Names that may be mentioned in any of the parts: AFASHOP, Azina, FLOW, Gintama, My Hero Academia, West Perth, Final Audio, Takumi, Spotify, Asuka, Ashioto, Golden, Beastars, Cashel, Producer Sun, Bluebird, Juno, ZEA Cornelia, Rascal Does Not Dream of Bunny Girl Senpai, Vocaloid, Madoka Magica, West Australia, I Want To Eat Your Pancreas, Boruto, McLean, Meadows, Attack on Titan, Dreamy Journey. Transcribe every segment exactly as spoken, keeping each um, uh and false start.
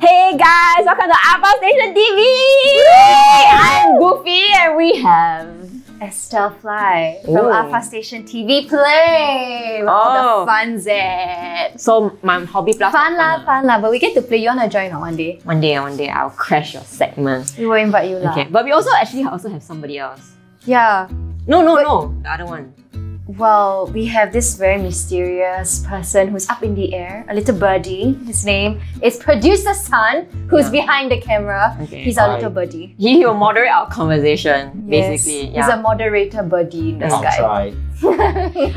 Hey guys, welcome to A F A Station T V! Yay! I'm Goofy and we have Estelle Fly from A F A Station T V Play! With oh. all the fun Zed! So my hobby plus fun lah, fun lah, but we get to play. You wanna join or one day? One day, one day I'll crash your segment. We will invite you lah. Okay, but we also actually also have somebody else. Yeah. No, no, but, no, the other one. Well, we have this very mysterious person who's up in the air, a little birdie. His name is Producer Sun, who's yeah. behind the camera. Okay, he's our hi. little birdie. He will moderate our conversation, yes. basically. Yeah. He's a moderator birdie in this I'll guy. Try.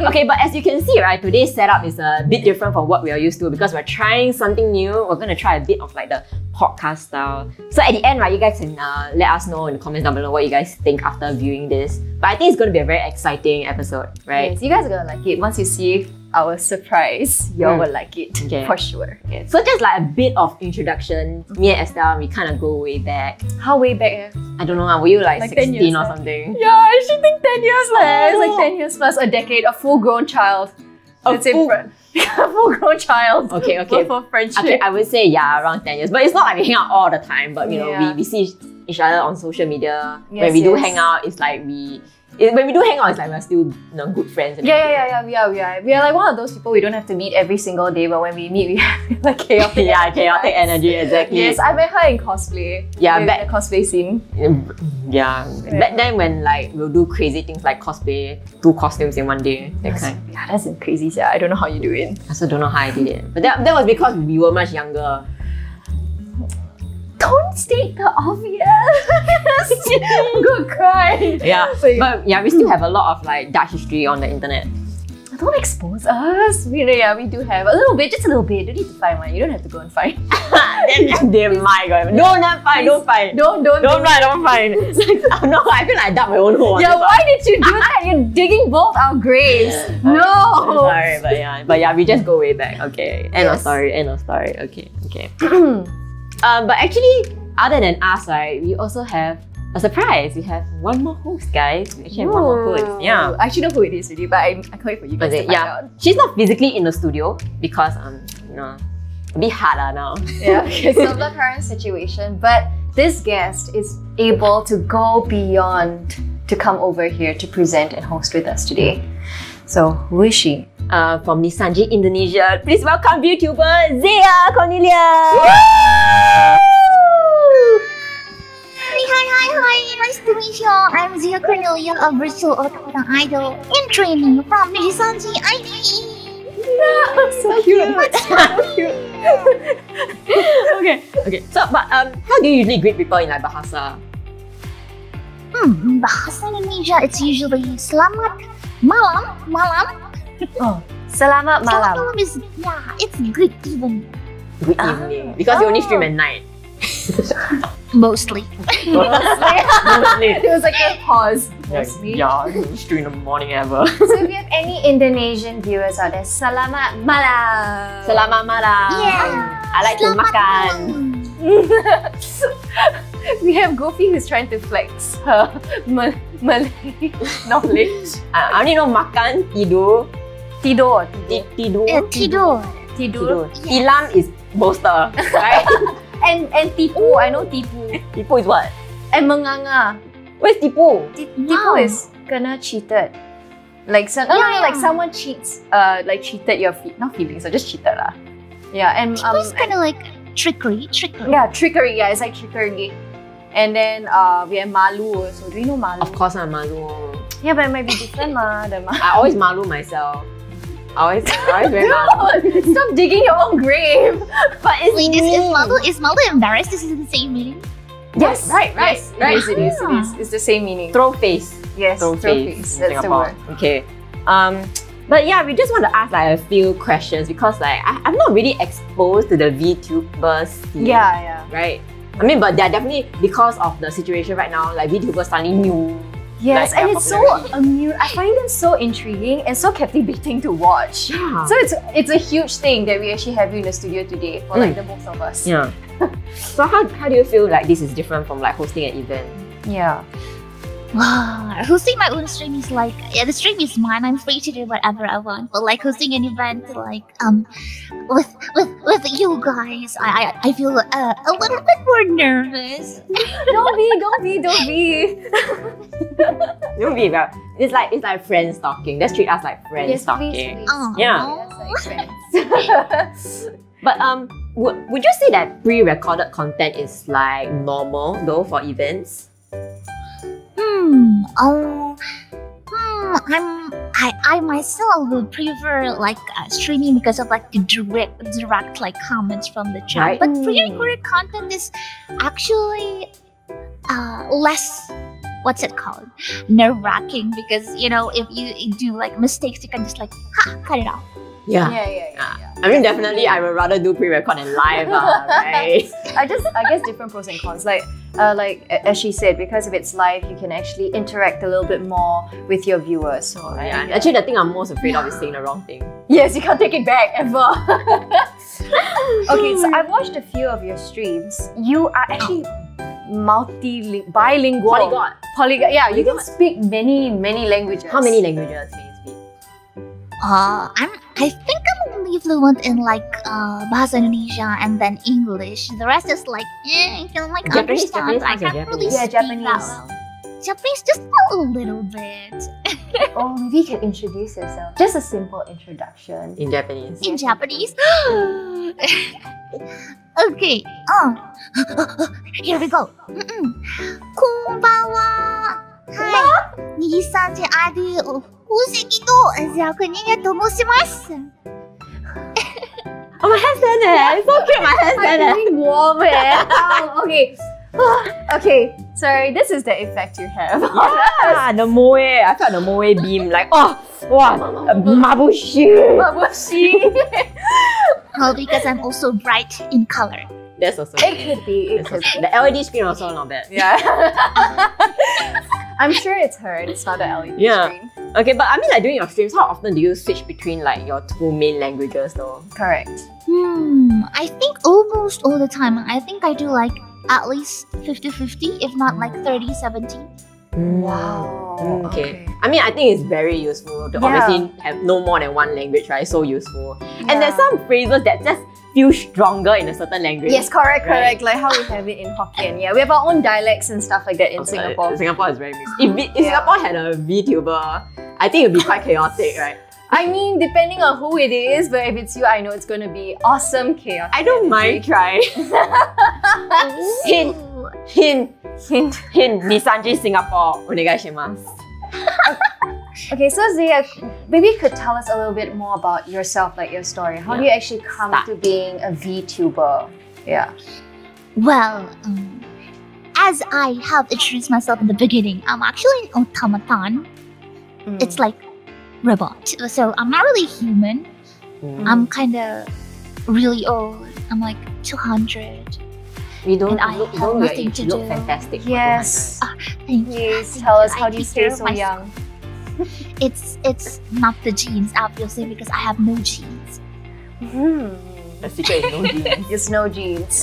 Okay, but as you can see, right, today's setup is a bit different from what we are used to because we're trying something new. We're going to try a bit of like the podcast style. So at the end, right, you guys can uh, let us know in the comments down below what you guys think after viewing this. But I think it's going to be a very exciting episode, right? Yes, you guys are going to like it. Once you see our surprise, y'all mm. will like it, okay. for sure. Yes. So just like a bit of introduction, me and Estelle, we kind of go way back. How way back? Eh? I don't know, were you like, like sixteen years, or something? Yeah, I should think ten years less. Oh. It's like ten years plus, a decade, a full-grown child. A Let's full say a full-grown child. Okay, okay. For friendship. Okay, I would say yeah, around ten years. But it's not like we hang out all the time. But you know, yeah. we, we see each other on social media. Yes, when we yes. do hang out, it's like we it, when we do hang out, it's like we're still you know, good friends. And yeah, yeah, yeah, yeah. We are, we are. We are like one of those people we don't have to meet every single day, but when we meet, we have like chaotic. yeah, chaotic energy. Exactly. Yes, I met her in cosplay. Yeah, back in the cosplay scene. Yeah, yeah. Back then when like we'll do crazy things like cosplay, two costumes in one day. That that's, kind. Yeah, that's crazy. Yeah, I don't know how you do it. I also don't know how I did it, but that that was because we were much younger. Don't state the obvious. Good cry. Yeah, but yeah, we still have a lot of like dark history on the internet. Don't expose us. We yeah, we do have a little bit, just a little bit. You don't need to find one. You don't have to go and find. Damn, my God. No, not find. Don't find. Don't don't don't find. Don't find. Like, no, I feel like I dug my own hole. Yeah, why did you do that? You're digging both our graves. No. I'm sorry, but yeah, but yeah, we just go way back. Okay. End yes. of story. End of story. Okay. Okay. Um, but actually, other than us, right, we also have a surprise. We have one more host, guys. We actually Ooh. have one more host. Yeah. I actually know who it is already, but I, I can't wait for you guys okay, to find yeah. out. She's not physically in the studio because, um, you know, a bit hard lah now. Yeah, it's not the current situation, but this guest is able to go beyond to come over here to present and host with us today. So, who is she? Uh, from NIJISANJI Indonesia, please welcome YouTuber ZEA Cornelia! Woo! Hi, hi, hi, hi! Nice to meet you all. I'm ZEA Cornelia, a virtual otaku idol in training from NIJISANJI I D. Oh, so cute! So cute! Okay, okay. So, but um, how do you usually greet people in like Bahasa? Hmm, Bahasa Indonesia, it's usually Selamat Malam, Malam. Oh, Selamat Malam. Selamat Malam is, yeah, it's good evening. Good evening. Because oh. you only stream at night. Mostly. Mostly. Mostly. It was like a pause. Mostly. Yeah, yeah, I stream in the morning ever. So if you have any Indonesian viewers out there, Selamat Malam. Selamat Malam. Yeah. I like Selamat to makan. We have Goofy who's trying to flex her Mal Malay knowledge. uh, I only know makan, tidur. Tidur. Tidur. Uh, tidur. Tidur. Yeah. Tilam is bolster, right? and and tipu, I know tipu. Tipu is what? And menganga. Where's tipu? T tipu wow. is kena cheated. Like some, yeah, no, no, yeah. like someone cheats. Uh, like cheated your feet, not feelings, so just cheated lah. Yeah, and um. Tipu is kind of like trickery, trickery. Yeah, trickery. Yeah, it's like trickery. And then uh, we have malu. So do you know malu? Of course, I'm malu. Yeah, but it might be different, ma. The ma I always malu myself. I always, I always wear malu. Stop digging your own grave. But it's wait, is, is malu is malu embarrassed? Is it the same meaning? Yes, yes. right, right, yes. right. Yes, it is. It is. It's the same meaning. Throw face. Yes, throw, throw face. face. That's the word. Okay. Um. But yeah, we just want to ask like a few questions because like I, I'm not really exposed to the VTuber scene. Yeah, yeah. Right. I mean, but they're definitely because of the situation right now. Like VTubers suddenly new. Yes, like, and it's so amusing. I find them so intriguing and so captivating to watch. Yeah. So it's it's a huge thing that we actually have you in the studio today for like mm. the both of us. Yeah. So how how do you feel like this is different from like hosting an event? Yeah. Wow, hosting my own stream is like, yeah, the stream is mine. I'm free to do whatever I want. But like hosting an event, like um, with with with you guys, I I, I feel uh, a little bit more nervous. Don't be, don't be, don't be. Don't be, but it's like it's like friends talking. Let's treat us like friends yes, talking. Please, please. Oh, yeah. Like friends. But um, would would you say that pre-recorded content is like normal though for events? Hmm. Um. Hmm. I'm. I. I myself would prefer like uh, streaming because of like the direct, direct like comments from the chat. Right. But pre-recorded content is actually uh, less. What's it called? Nerve-wracking, because you know if you do like mistakes, you can just like ha cut it off. Yeah. Yeah, yeah, yeah, yeah. I mean, definitely, I would rather do pre-record and live, uh, right? I just, I guess, different pros and cons. Like, uh, like as she said, because if it's live, you can actually interact a little bit more with your viewers. So, right? Yeah. Yeah. Actually, the thing I'm most afraid yeah. of is saying the wrong thing. Yes, you can't take it back ever. Okay, so I've watched a few of your streams. You are actually multi bilingual. Polyglot. Polyglot. Yeah, Polyglot. You can speak many, many languages. How many languages can you speak? Uh, I'm. I think I'm only fluent in like uh, Bahasa Indonesia and then English. The rest is like, eh, I can like Japanese, understand. Japanese, I can't Japanese. really yeah, speak Japanese. that well. Japanese, just a little bit. Oh, maybe you can introduce yourself. Just a simple introduction. In Japanese. In Japanese. Okay. Oh. Here we go. Mm -mm. Konbanwa. Hi, NIJISANJI Indonesia. Oh, my hands done it. It's so cute, my hands done it. I'm feeling warm, eh? Oh, okay. Okay, sorry, this is the effect you have. Yeah, the moe. I felt the moe beam, like, oh, wow, mabushi. Mabushi. Well, because I'm also bright in color. That's also It good. could be, it That's could also, be. The L E D screen also not bad. Yeah. I'm sure it's her, it's not the L E D yeah. screen. Okay, but I mean like during your streams, how often do you switch between like your two main languages though? Correct. Hmm, I think almost all the time. I think I do like at least fifty fifty, if not like thirty seventy. Wow. Mm, okay. okay. I mean, I think it's very useful to yeah. obviously have no more than one language, right? So useful. Yeah. And there's some phrases that just feel stronger in a certain language. Yes, correct, right? correct. Like how we have it in Hokkien. Yeah, we have our own dialects and stuff like that in okay. Singapore. Singapore is very mixed. If, if yeah. Singapore had a VTuber, I think it would be quite chaotic, right? I mean, depending on who it is, but if it's you, I know it's going to be awesome chaos. I don't mind trying. Hint, hint, hint, hint, NIJISANJI Singapore, onegaishimasu. Okay, so ZEA, maybe you could tell us a little bit more about yourself, like your story. How yeah. do you actually come Start. to being a VTuber? Yeah. Well, um, as I have introduced myself in the beginning, I'm actually an automaton. Mm. It's like robot. So I'm not really human. Mm. I'm kind of really old. I'm like two hundred. We don't and look, I don't have nothing to look do. fantastic. Yes. Uh, thank Please you. Tell us how I do you stay so young? it's it's not the genes, obviously, because I have no genes. Mm. The secret is no genes. It's no genes.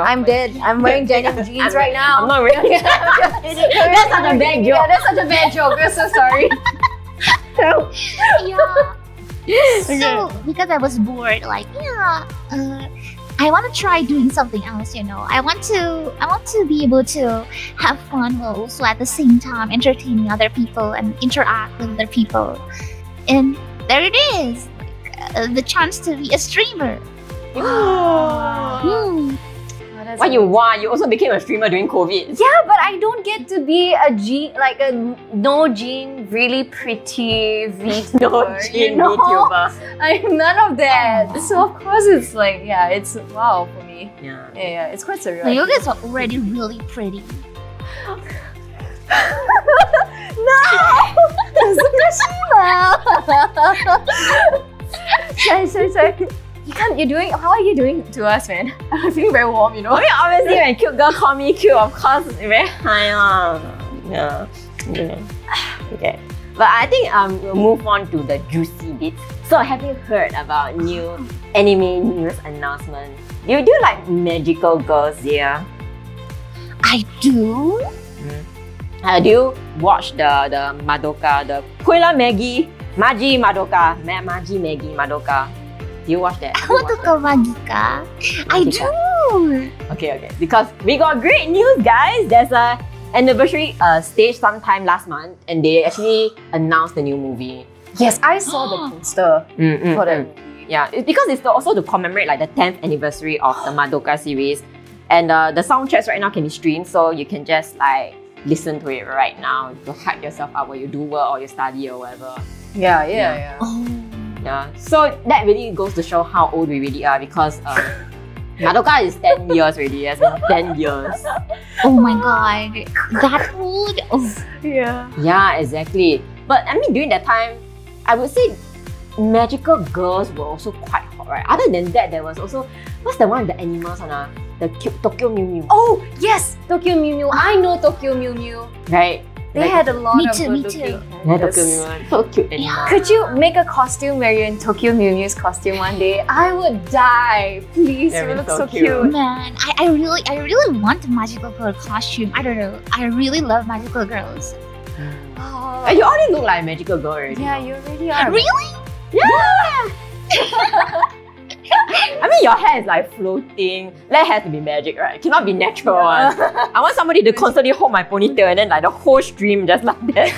I'm dead. I'm wearing denim jeans right now. I'm not wearing. That's such a bad joke. Yeah, that's such a bad joke. We're so sorry. So, yeah. Okay. So because I was bored, like yeah, uh, I want to try doing something else. You know, I want to, I want to be able to have fun while also at the same time entertaining other people and interact with other people. And there it is, uh, the chance to be a streamer. mm. What you want, you also became a streamer during COVID. Yeah, but I don't get to be a gene, like a no gene, really pretty VTuber. No gene you know? VTuber. I'm none of that. Oh. So of course it's like, yeah, it's wow for me. Yeah, yeah, yeah, it's quite surreal. Like, you guys are already really pretty. No, sorry, sorry, sorry. You can't, you're doing, how are you doing to us, man? I'm feeling very warm, you know? I mean, obviously when cute girl call me cute, of course, it's very high on. Yeah, you know. Okay. But I think um, we'll move on to the juicy bits. So have you heard about new anime news announcement? Do you do like magical girls, yeah? I do. Mm-hmm. Had you watched the, the Madoka, the Kuela Maggie, Maji Madoka, Ma Maji Maggie Madoka? Do you watch that? I want to go Magica. I do. Okay, okay. Because we got great news, guys. There's a anniversary uh, stage sometime last month, and they actually announced the new movie. Yes, I saw the poster mm, mm, for them. Mm. Yeah, it's because it's also to commemorate like the tenth anniversary of the Madoka series, and uh, the soundtracks right now can be streamed, so you can just like listen to it right now to hype yourself up while you do work or you study or whatever. Yeah, yeah, yeah. yeah. Oh. Yeah. So that really goes to show how old we really are, because um, Madoka is ten years already. Yes, ten years. Oh my god, that old. Yeah. Yeah, exactly. But I mean, during that time, I would say magical girls were also quite hot, right? Other than that, there was also what's the one with the animals on a. The Tokyo Mew Mew. Oh yes, Tokyo Mew Mew. I know Tokyo Mew Mew. Right. They like, had a lot me of too, me too. Yeah, Tokyo Mew Mew. So cute. Yeah. Could you make a costume where you're in Tokyo Mew Mew's costume one day? I would die. Please, yeah, you look so, so cute. cute. Man, I, I really, I really want a magical girl costume. I don't know. I really love magical girls. Oh. You already look like a magical girl already. Yeah, you already are. Really? Yeah. yeah. I mean, your hair is like floating. That has to be magic, right? It cannot be natural. Yeah. I want somebody to constantly hold my ponytail and then like the whole stream just like that.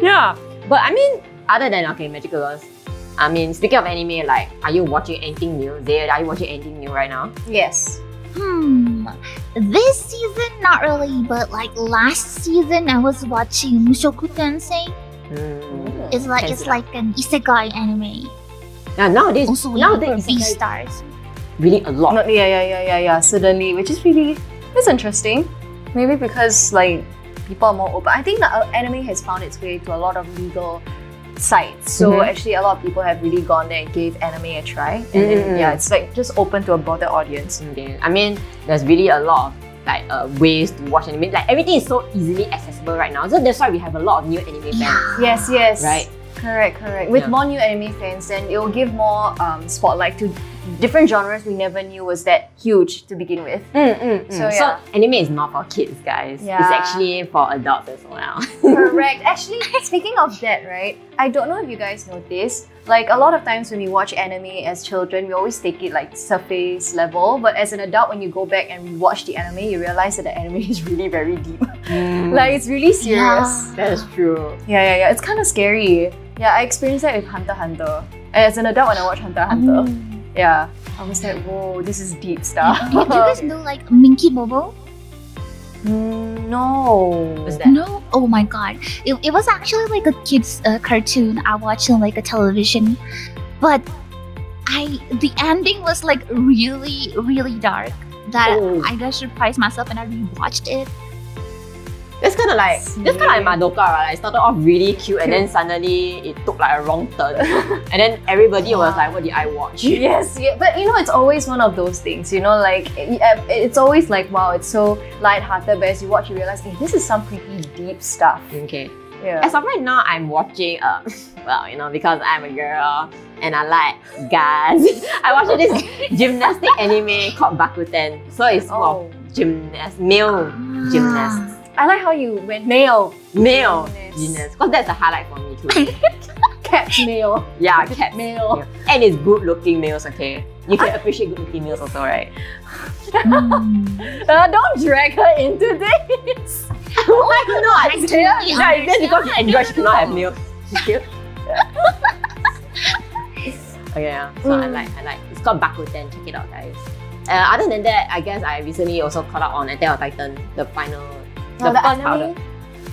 Yeah, but I mean, other than okay, magical girls. I mean, speaking of anime, like, are you watching anything new? There, are you watching anything new right now? Yes. Hmm. This season, not really, but like last season, I was watching Mushoku Tensei. Mm. It's like it's like an isekai anime. Yeah, nowadays, also nowadays stars really a lot. Not, yeah, yeah, yeah, yeah, yeah. Suddenly, which is really it's interesting. Maybe because like people are more open. I think the anime has found its way to a lot of legal sites. So mm-hmm. actually, a lot of people have really gone there and gave anime a try. And mm. then, yeah, it's like just open to a broader audience. Okay. I mean, there's really a lot of like uh, ways to watch anime. Like everything is so easily accessible right now. So that's why we have a lot of new anime fans. Yes, yes. Right? Correct, correct. With yeah. more new anime fans, then it will give more um, spotlight to different genres we never knew was that huge to begin with. Mm, mm, mm. So, yeah. so anime is not for kids, guys. Yeah. It's actually for adults as well. Correct. Actually, speaking of that, right? I don't know if you guys know this. Like a lot of times when we watch anime as children, we always take it like surface level. But as an adult, when you go back and watch the anime, you realize that the anime is really very deep. Mm. Like it's really serious. Yeah. That is true. Yeah, yeah, yeah. It's kind of scary. Yeah, I experienced that with Hunter x Hunter. As an adult, when I watch Hunter x Hunter, um, yeah, I was like, whoa, this is deep stuff. Do you guys know like Minky Bobo? No. What's that? No? Oh my god. It, it was actually like a kids' uh, cartoon I watched on like a television. But I the ending was like really, really dark. That oh. I just surprised myself and I rewatched it. It's kind of like, it's kind of like Madoka, right? It started off really cute, cute and then suddenly it took like a wrong turn. And then everybody yeah. was like, what did I watch? Yes, yeah, but you know, it's always one of those things, you know, like, it, it's always like, wow, it's so lighthearted, but as you watch, you realize, hey, this is some pretty deep stuff. Okay. Yeah. As of right now, I'm watching, uh, well, you know, because I'm a girl and I like guys. I watched this gymnastic anime called Bakuten. So it's for oh. gymnast, male ah. gymnasts. I like how you went male. Male. Genius. Because that's a highlight for me too. Cat male. Yeah, cat male. male. And it's good looking males, okay? You can I... appreciate good looking males also, right? Mm. uh, don't drag her into this. Why not? I totally yeah, it's just because you enjoy, she cannot have males. Okay, yeah. So mm. I like, I like. It's called Bakuten. Check it out, guys. Uh, other than that, I guess I recently also caught up on Attack on Titan, the final. The, oh, the first anime? Powder.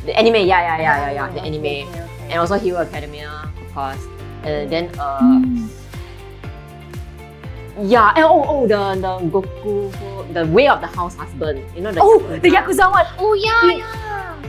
The anime, yeah, yeah, yeah, yeah, yeah. The anime. Okay, okay, okay. And also Hero Academia, of course. And then, uh... Mm. Yeah, and oh, oh, the, the Goku, the Way of the House Husband. You know the Oh, Yakuza. the Yakuza one! Oh, yeah, yeah!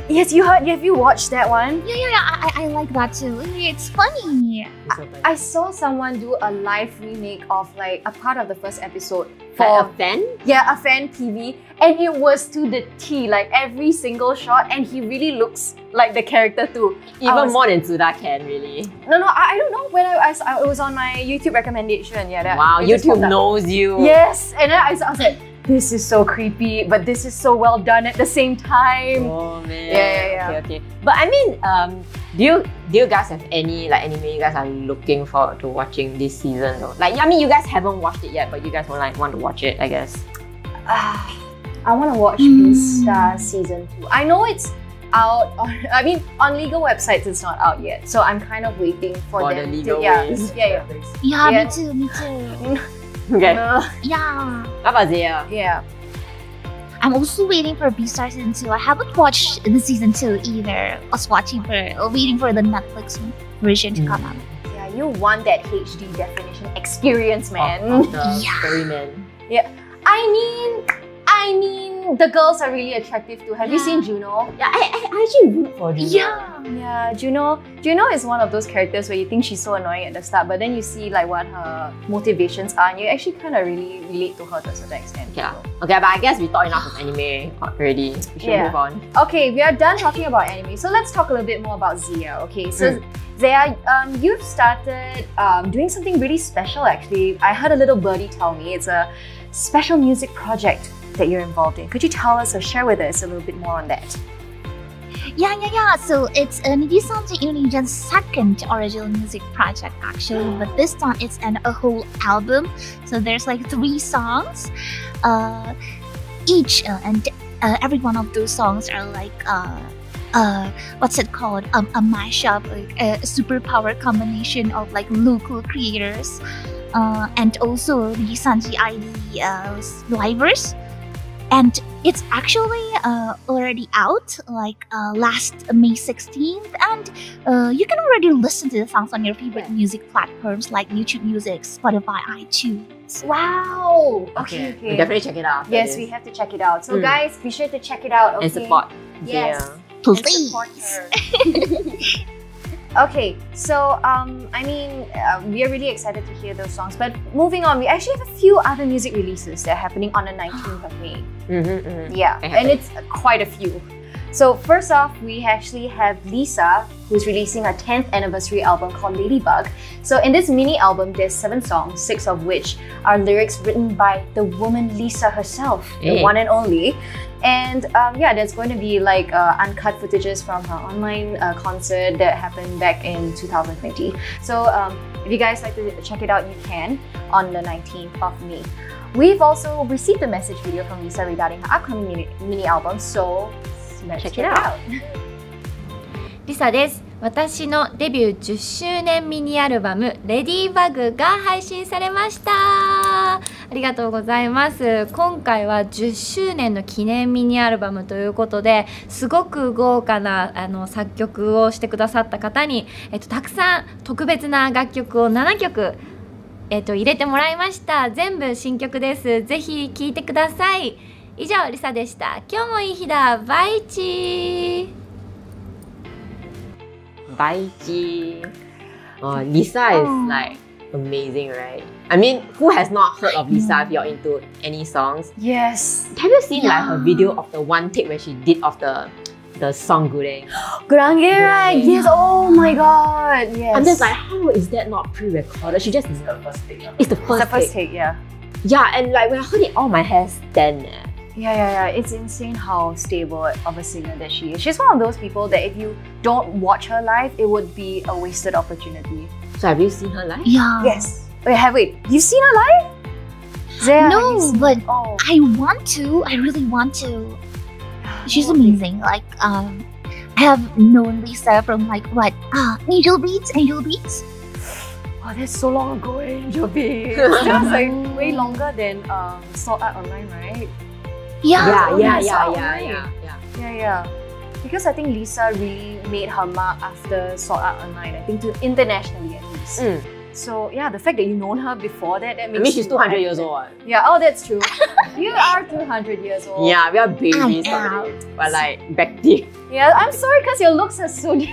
Yes, you heard, have you watched that one? Yeah, yeah, yeah, I, I like that too. It's funny. It's so funny. I, I saw someone do a live remake of like a part of the first episode. For like a fan? Yeah, a fan T V. And it was to the T, like every single shot, and he really looks like the character too. Even was, more than Tsuda can, really. No, no, I, I don't know when I, I, I it was on my YouTube recommendation. Yeah, that, wow, YouTube knows you. Yes, and then I, I was like, This is so creepy, but this is so well done at the same time. Oh man. Yeah, yeah, yeah. Okay, okay. But I mean, um, do you do you guys have any like anime you guys are looking forward to watching this season? Though? Like, I mean, you guys haven't watched it yet, but you guys will like want to watch it, I guess. Uh, I want to watch mm. Beastars season two. I know it's out. On, I mean, on legal websites, it's not out yet, so I'm kind of waiting for, for them the legal to. Yeah, ways. yeah, yeah. Yeah, yeah. Me too. Me too. Okay. Uh, yeah. How about Zea? Yeah. I'm also waiting for Beastars season two. I haven't watched the season two either. I was watching for, waiting for the Netflix version to mm. come out. Yeah, you want that H D definition experience, man. Of, of the yeah. Fairy man. Yeah. I mean, I mean, the girls are really attractive too. Have yeah. you seen Juno? Yeah, I, I actually root for Juno. Yeah. Yeah, Juno. Juno is one of those characters where you think she's so annoying at the start, but then you see like what her motivations are, and you actually kind of really relate to her to a certain extent. Yeah. Okay, but I guess we talked enough of anime already. We should yeah. move on. Okay, we are done talking about anime, so let's talk a little bit more about Zea. Okay, so. Mm. Zea, um, you've started um, doing something really special actually. I heard a little birdie tell me it's a special music project that you're involved in. Could you tell us or share with us a little bit more on that? Yeah, yeah, yeah. So it's uh, NIJISANJI Indonesia's second original music project actually, but this time it's an, a whole album. So there's like three songs, uh, each uh, and uh, every one of those songs are like uh, Uh, what's it called? Um, a mashup, like a superpower combination of like local creators, uh, and also the Sanji I D uh, livers, and it's actually uh, already out, like uh, last May sixteenth, and uh, you can already listen to the songs on your favorite yeah. music platforms like YouTube Music, Spotify, iTunes. Wow! Okay, okay. okay. We'll definitely check it out. Yes, we have to check it out. So mm. guys, be sure to check it out. Okay? And support. Yes. Yeah. Please. Okay, so um, I mean, uh, we are really excited to hear those songs. But moving on, we actually have a few other music releases that are happening on the nineteenth of May. Mm-hmm, mm-hmm. Yeah, and it's quite a few. So first off, we actually have Lisa, who's releasing her tenth anniversary album called Ladybug. So in this mini album, there's seven songs, six of which are lyrics written by the woman Lisa herself, yeah. the one and only. And um, yeah, there's going to be like uh, uncut footages from her online uh, concert that happened back in two thousand twenty. So um, if you guys like to check it out, you can on the nineteenth of May. We've also received a message video from Lisa regarding her upcoming mini, mini album. So let's check it out. Lisa です。私のデビューじゅっしゅうねんミニアルバムレディーバグが配信されました。ありがとうございます。今回はじゅっしゅうねんの記念ミニアルバムということで、すごく豪華なあの作曲をしてくださった方に、えっとたくさん特別な楽曲をななきょくえっと入れてもらいました。全部新曲です。ぜひ聴いてください。以上、リサでした。今日もいい日だ。バイチー。Baichi. Oh, Lisa is oh. like amazing, right? I mean, who has not heard of Lisa if you're into any songs? Yes. Have you seen yeah. like her video of the one take where she did of the the song Gureng? Gurenge, right? Yes. Oh my god. Yes. I'm just like, how is that not pre-recorded? She just it's the first take. It's the first, it's the first take. take. Yeah. Yeah, and like when I heard it, all my hair stand. Eh. Yeah, yeah, yeah. It's insane how stable of a singer that she is. She's one of those people that if you don't watch her live, it would be a wasted opportunity. So have you seen her live? Yeah. Yes. Wait, have wait. You've seen her live? Zea, no, but oh. I want to. I really want to. She's amazing. Like, um, I have known Lisa from like what? Ah, uh, Angel Beats, Angel Beats. Oh, that's so long ago, Angel Beats. That was like way longer than um, Sword Art Online, right? Yeah, yeah, yeah, yeah, yeah, yeah, yeah, yeah, yeah. Because I think Lisa really made her mark after Sword Art Online. I think to internationally at least. Mm. So yeah, the fact that you've known her before that, that makes. I mean, she's two hundred years old. Yeah. Oh, that's true. You are two hundred years old. Yeah, we are babies already. But like back then. Yeah, I'm sorry because your looks are so. Yeah.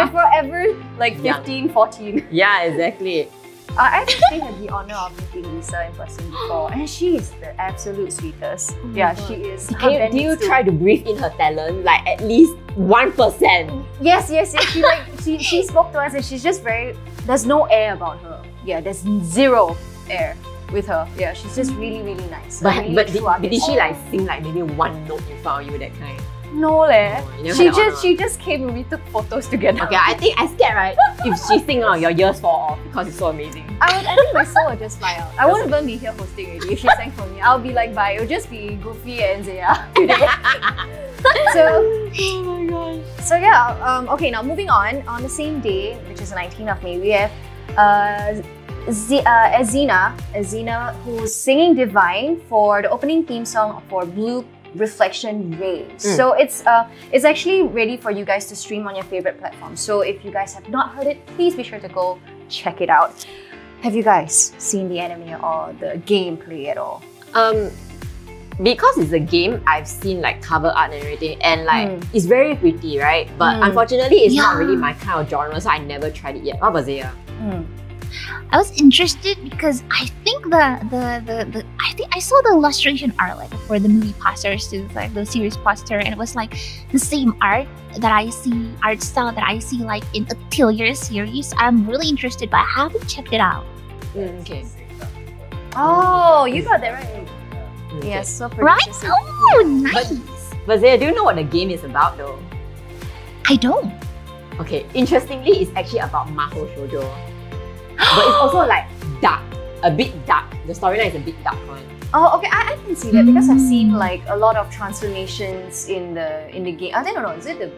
You're forever like fifteen, yeah. fourteen. Yeah, exactly. Uh, I actually had the honor of meeting Lisa in person before, and she is the absolute sweetest. Oh yeah, God. She is. Can you, do you try to breathe in her talent, like at least one percent? Yes, yes, yes. She like she she spoke to us, and she's just very. There's no air about her. Yeah, there's zero air. with her. Yeah, she's just really, really nice. But, really but did, did she like sing like maybe one note in front of you, that kind? No leh. No, she just she just came and we took photos together. Okay, I think I scared right. If she sing out, your ears fall off because it's so amazing. I would, I think my soul would just fly out. I wouldn't even be here hosting already if she sang for me. I'll be like bye. It'll just be Goofy and Zaya today. So, oh my gosh. So yeah. Um, okay, now moving on. On the same day, which is the nineteenth of May, we have uh, Z uh, Azina, Azina, who's singing Divine for the opening theme song for Blue Reflection Ray. Mm. So it's uh, it's actually ready for you guys to stream on your favorite platform. So if you guys have not heard it, please be sure to go check it out. Have you guys seen the anime or the gameplay at all? Um, because it's a game, I've seen like cover art and everything, and like mm. it's very pretty, right? But mm. unfortunately, it's yeah. not really my kind of genre, so I never tried it yet. What was it? Yeah? Mm. I was interested because I think the, the the the I think I saw the illustration art like for the movie posters to like the series poster, and it was like the same art that I see art style that I see like in a Atelier series. I'm really interested, but I haven't checked it out. Mm, okay. Oh, you got that right. Okay. Yes, so pretty. Right? Oh, nice. But, but Zea, do you know what the game is about though? I don't. Okay. Interestingly, it's actually about Mahou Shoujo. But it's also like dark, a bit dark. The storyline is a bit dark one. Oh, okay. I, I can see that because I've seen like a lot of transformations in the in the game. I don't know. Is it the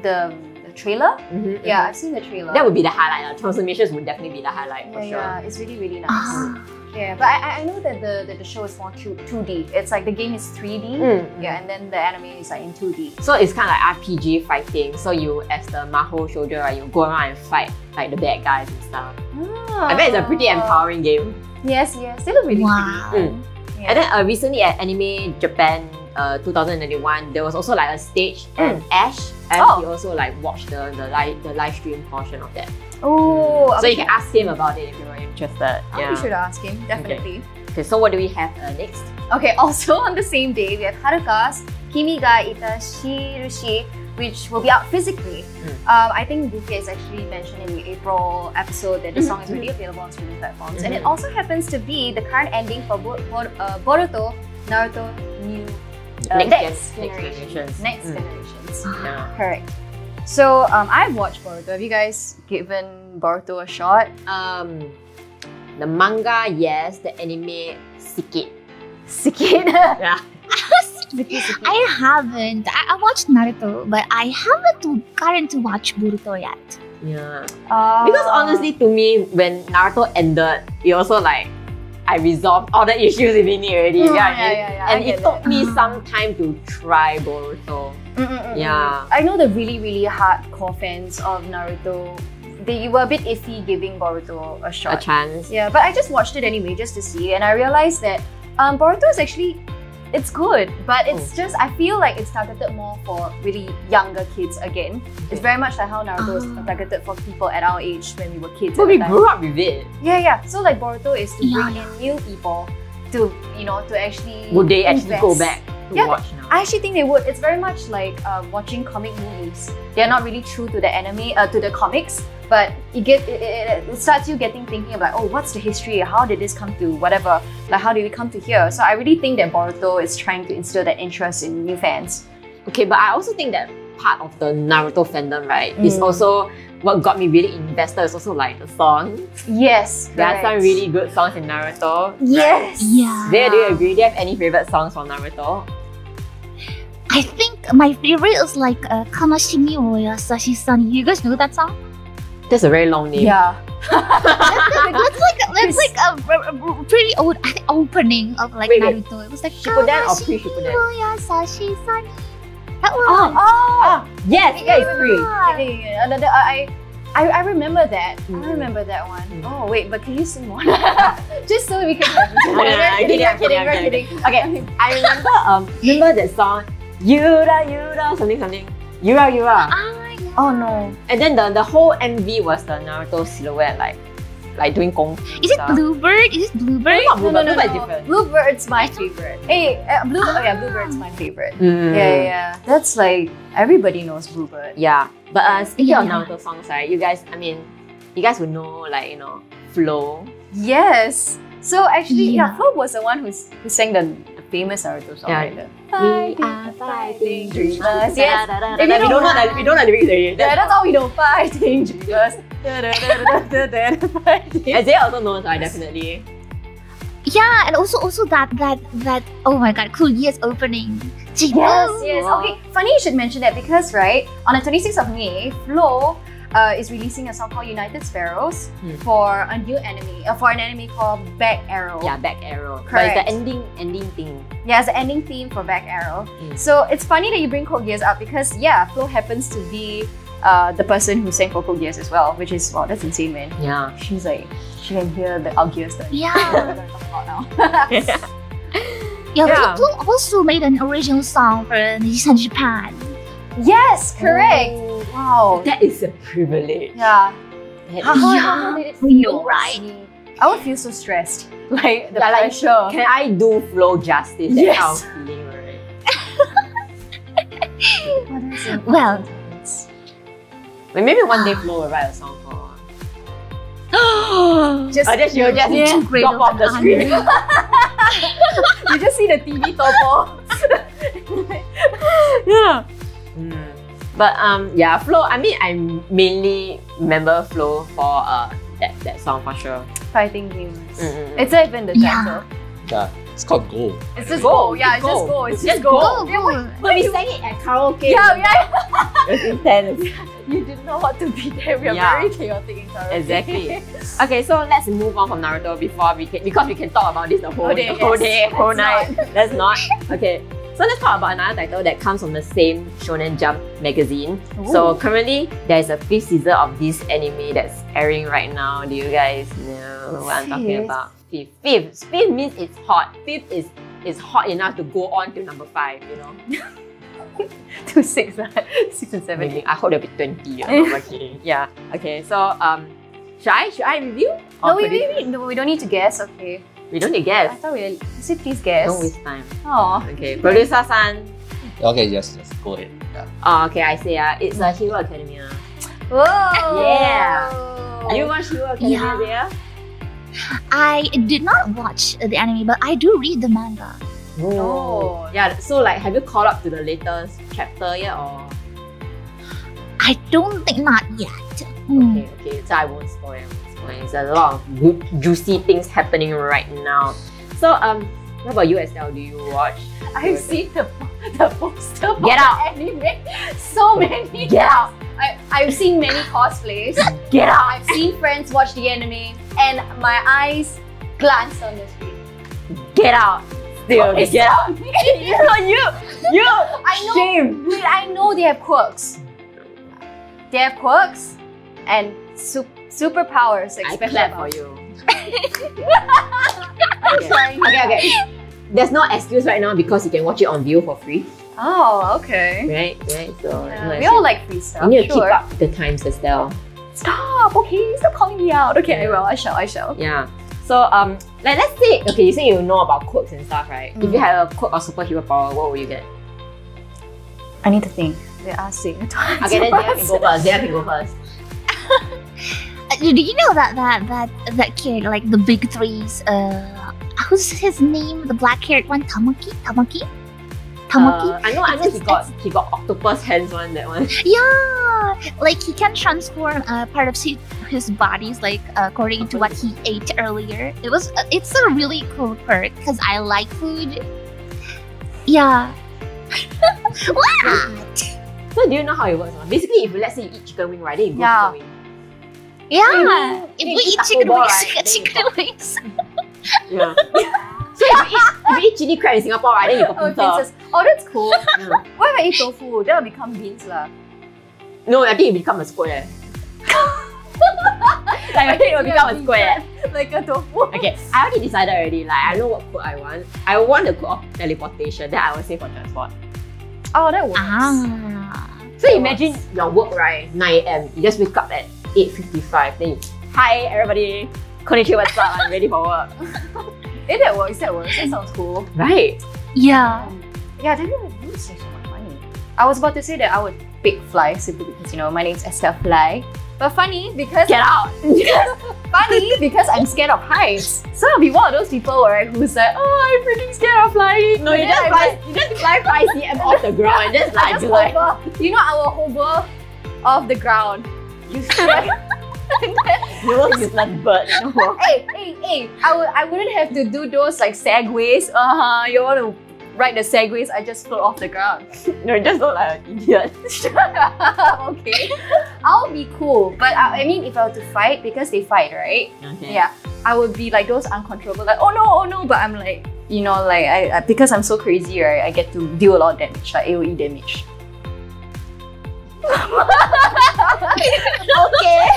the, the trailer? Mm-hmm, yeah, mm-hmm. I've seen the trailer. That would be the highlight. Uh. Transformations would definitely be the highlight for yeah, sure. Yeah, it's really really nice. Yeah, but I I know that the that the show is more two D. It's like the game is three D. Mm-hmm. Yeah, and then the anime is like in two D. So it's kind of like R P G fighting. So you as the Mahou Shoujo, right, you go around and fight like the bad guys and stuff. Oh. I bet it's a pretty empowering game. Yes, yes, they look really wow. pretty. Mm. Yeah. And then uh, recently at Anime Japan uh, two thousand twenty-one, there was also like a stage and mm. Ash, and oh. he also like watched the the live the live stream portion of that. Oh, so okay. you can ask him about it if you were interested. Oh, yeah. We should ask him, definitely. Okay, okay, so what do we have uh, next? Okay, also on the same day, we have Haruka's Kimi ga Itashirushi, which will be out physically. Mm. Um, I think Buke is actually mentioned in the April episode that the song is already available on streaming platforms. Mm-hmm. And it also happens to be the current ending for Bo Bo uh, Boruto, Naruto, New uh, next, next, gen generations. next mm. Generations. Yeah. Correct. So um, I've watched Boruto. Have you guys given Boruto a shot? Um, the manga, yes. The anime, sikit. Sikit? Yeah. I haven't. I, I watched Naruto, but I haven't gotten to watch Boruto yet. Yeah. Uh, because honestly, to me, when Naruto ended, it also like I resolved all the issues within it already. Yeah, yeah, yeah, yeah, yeah. And it took that. me some time to try Boruto. Mm -mm -mm. Yeah. I know the really, really hardcore fans of Naruto. They were a bit iffy giving Boruto a shot. A chance. Yeah, but I just watched it anyway, just to see, and I realized that um, Boruto is actually. It's good, but it's oh. just, I feel like it's targeted more for really younger kids again. Okay. It's very much like how Naruto is uh. targeted for people at our age when we were kids. But we grew up with it. Yeah, yeah. So like Boruto is to bring yeah. in new people to, you know, to actually Would they invest. actually go back to yeah, watch now? I actually think they would. It's very much like uh, watching comic movies. They're not really true to the anime, uh, to the comics, but it, get, it, it, it starts you getting thinking about, oh, what's the history? How did this come to whatever? Like, how did we come to here? So I really think that Boruto is trying to instill that interest in new fans. Okay, but I also think that part of the Naruto fandom, right, mm. is also what got me really invested is also like the songs. Yes, correct. There are some really good songs in Naruto. Yes. Right? Yeah. Zea, do you agree? Do you have any favorite songs from Naruto? I think my favorite is like uh, Kamashimi wo Yasashi-san. You guys know that song? That's a very long name. Yeah. that's, that's like that's like a, a, a pretty old I think, opening of like wait, Naruto. Wait. It was like Shippuden or pre-Shippuden? That one. Oh, oh. yes, yeah, it's free. Yeah. I, I I remember that. Mm. I remember that one. Mm. Oh wait, but can you sing one? Just so we can. no, no, no, I'm kidding. I'm kidding. I'm kidding. Okay. I remember um remember that song. Yura Yura something something. Yura Yura. Uh, Oh no! And then the the whole M V was the Naruto silhouette, like like doing kung fu. Is it Bluebird? Is it Bluebird? No, no, no, no, no. Bluebird's my favorite. Hey, uh, Blue. Ah. Oh yeah, Bluebird's my favorite. Mm. Yeah, yeah. That's like everybody knows Bluebird. Yeah, but uh, speaking yeah. of Naruto songs, right? You guys, I mean, you guys would know, like you know, FLOW. Yes. So actually, yeah, yeah Flow was the one who who sang the, the famous Naruto song. Yeah. Right? The, we are fighting dreamers. Yes. If you don't know that, we don't know the lyrics already. Yeah, that's how we know. Fighting dreamers. As they also know, so I definitely. Yeah, and also also that that that oh my god, Code Geass opening. Yes, oh, yes. Wow. Okay, funny you should mention that because right on the twenty-sixth of May, Flow uh, is releasing a song called United Sparrows hmm. for a new anime, uh, for an anime called Back Arrow. Yeah, Back Arrow. Correct. But it's the ending ending theme. Yeah, it's the ending theme for Back Arrow. Hmm. So it's funny that you bring Code Geass up because yeah, Flow happens to be uh, the person who sang for Code Geass as well, which is wow, that's insane, man. Yeah, she's like. You can hear the obvious thing. Yeah. We're going to talk about now. yeah. Yeah, yeah. Blue also made an original song for NIJISANJI Japan. Yes, correct. Oh, wow. That is a privilege. Yeah. How, how, yeah. how did it feel? Right. I would feel so stressed. Like the yeah, pressure. Like, can I do Flow justice? Yes. How I'm feeling, right? What else is well, well, maybe one day Flow will write a song for. Just, oh, just, you're just yeah, drop off the screen. You just see the T V top off. Yeah. Mm. But um, yeah, Flow. I mean, I mainly remember Flow for uh that that song for sure. Fighting Games. Mm -hmm. It's not even the title. Yeah. yeah, it's called Go. It's just Go. Go. Yeah, it's, it's just Go. Go. It's just Go. Go. Yeah, what, but we sang it at karaoke. Yeah, yeah. It's intense. You didn't know what to be there. We are yeah. very chaotic in karaoke. Exactly. Okay, so let's move on from Naruto before we can, because we can talk about this the whole day, whole day, yes. whole night. Let's not. Okay, so let's talk about another title that comes from the same Shonen Jump magazine. Ooh. So currently, there is a fifth season of this anime that's airing right now. Do you guys know what I'm talking about? Fifth, fifth, fifth means it's hot. Fifth is is hot enough to go on to number five. You know. to six, right? six and seven. Maybe. I hope there'll be twenty. Okay. Yeah. Okay. So um, should I should I review? No, we we no, we don't need to guess. Okay. We don't need to guess. I thought we. You said please guess. Don't waste time. Oh. Okay. Producer Sun. Okay. Yes. Yes. Go ahead. Yeah. Oh, okay. I say uh, it's a Hero Academia. Whoa. Yeah. Whoa. You watch Hero Academia? Yeah. I did not watch the anime, but I do read the manga. Oh. oh yeah, so like have you caught up to the latest chapter yet or? I don't think not yet. Mm. Okay, okay, so I won't spoil, I won't spoil. There's a lot of good, juicy things happening right now. So um, what about you, Estelle? Do you watch? I've seen the, the poster for anime. So many. Get out! I, I've seen many cosplays. Get out! I've seen friends watch the anime and my eyes glance on the screen. Get out! Oh, it's yeah. not me. It's not you. You. I know. Shame. Wait, I know they have quirks. They have quirks and su superpowers. I clap for you. okay. okay, okay. There's no excuse right now because you can watch it on Viu for free. Oh, okay. Right, right. So yeah. we all like free stuff. You need to sure. keep up the times, Estelle. Stop. Okay, stop calling me out. Okay, yeah. I will. I shall. I shall. Yeah. So um, like let's say, okay, you say you know about quirks and stuff, right? Mm. If you had a quirk or superhero power, what would you get? I need to think. There are six. Okay, then Zea can go first. Zea can go first. Do you know that that that that kid, like the big threes? Uh, who's his name? The black-haired one, Tamaki. Tamaki. Tamaki. Uh, I know. I know. He got he got octopus hands one. That one. Yeah, like he can transform a uh, part of his. His body's like uh, according to what he ate earlier. It was uh, it's a really cool perk because I like food. Yeah. What? So do you know how it works? Basically, if let's say you eat chicken wing, right? Then you go yeah. chicken wing. Yeah. If we eat chicken wings, chicken wings. Yeah. So if you eat, if you eat chili crab in Singapore, right? Then you got pincer. Oh, that's cool. Yeah. What if I eat tofu? Then I'll become beans lah. No, I think you become a square. Like I think it will become a square. Like a tofu. Okay, I already decided already. Like I know what quote I want. I want the quote of teleportation. Then I will say for transport. Oh, that works. Ah, so that imagine works. Your work right nine A M You just wake up at eight fifty-five. Then you, hi everybody, konnichiwa, what's up? I'm ready for work. If that works, that works. That sounds cool. Right? Yeah. Um, yeah. Then we would save so much money. I was about to say that I would pick Fly simply because you know my name's Estelle Fly. But funny because- Get out! Funny because I'm scared of heights. So I'll be one of those people, right, who's like, oh, I'm freaking scared of flying. No, you just, fly, like, you just fly five centimeters off the ground and just like, just like... You know, I will hover off the ground. You strike. You look just like bird. You know? Hey, hey, hey! I would, I wouldn't have to do those like segways. Uh huh. You want to ride the segways? I just float off the ground. No, you just look like an idiot. Okay, I'll be cool. But I, I mean, if I were to fight, because they fight, right? Okay. Yeah, I would be like those uncontrollable, like oh no, oh no. But I'm like, you know, like I, I because I'm so crazy, right? I get to deal a lot of damage, like A O E damage. Okay.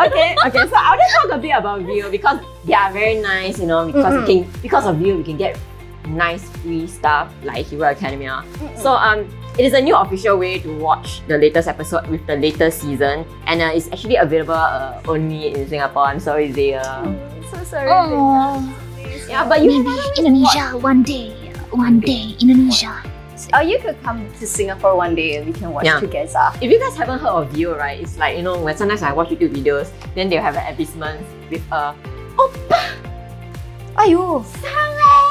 Okay, okay, so I'll just talk a bit about Viu because they are very nice, you know, because mm -hmm. we can, because of Viu we can get nice free stuff like Hero Academia. Mm -hmm. So um it is a new official way to watch the latest episode with the latest season, and uh, it's actually available uh, only in Singapore. I'm sorry, Zea. Oh, so sorry. Oh. Yeah, but you maybe Indonesia watch. one day. One day, Indonesia. Oh, you could come to Singapore one day and we can watch yeah. together. If you guys haven't heard of Viu, right, it's like, you know, when sometimes I watch YouTube videos, then they'll have an advertisement with a Oppa! Ayo! Sangai!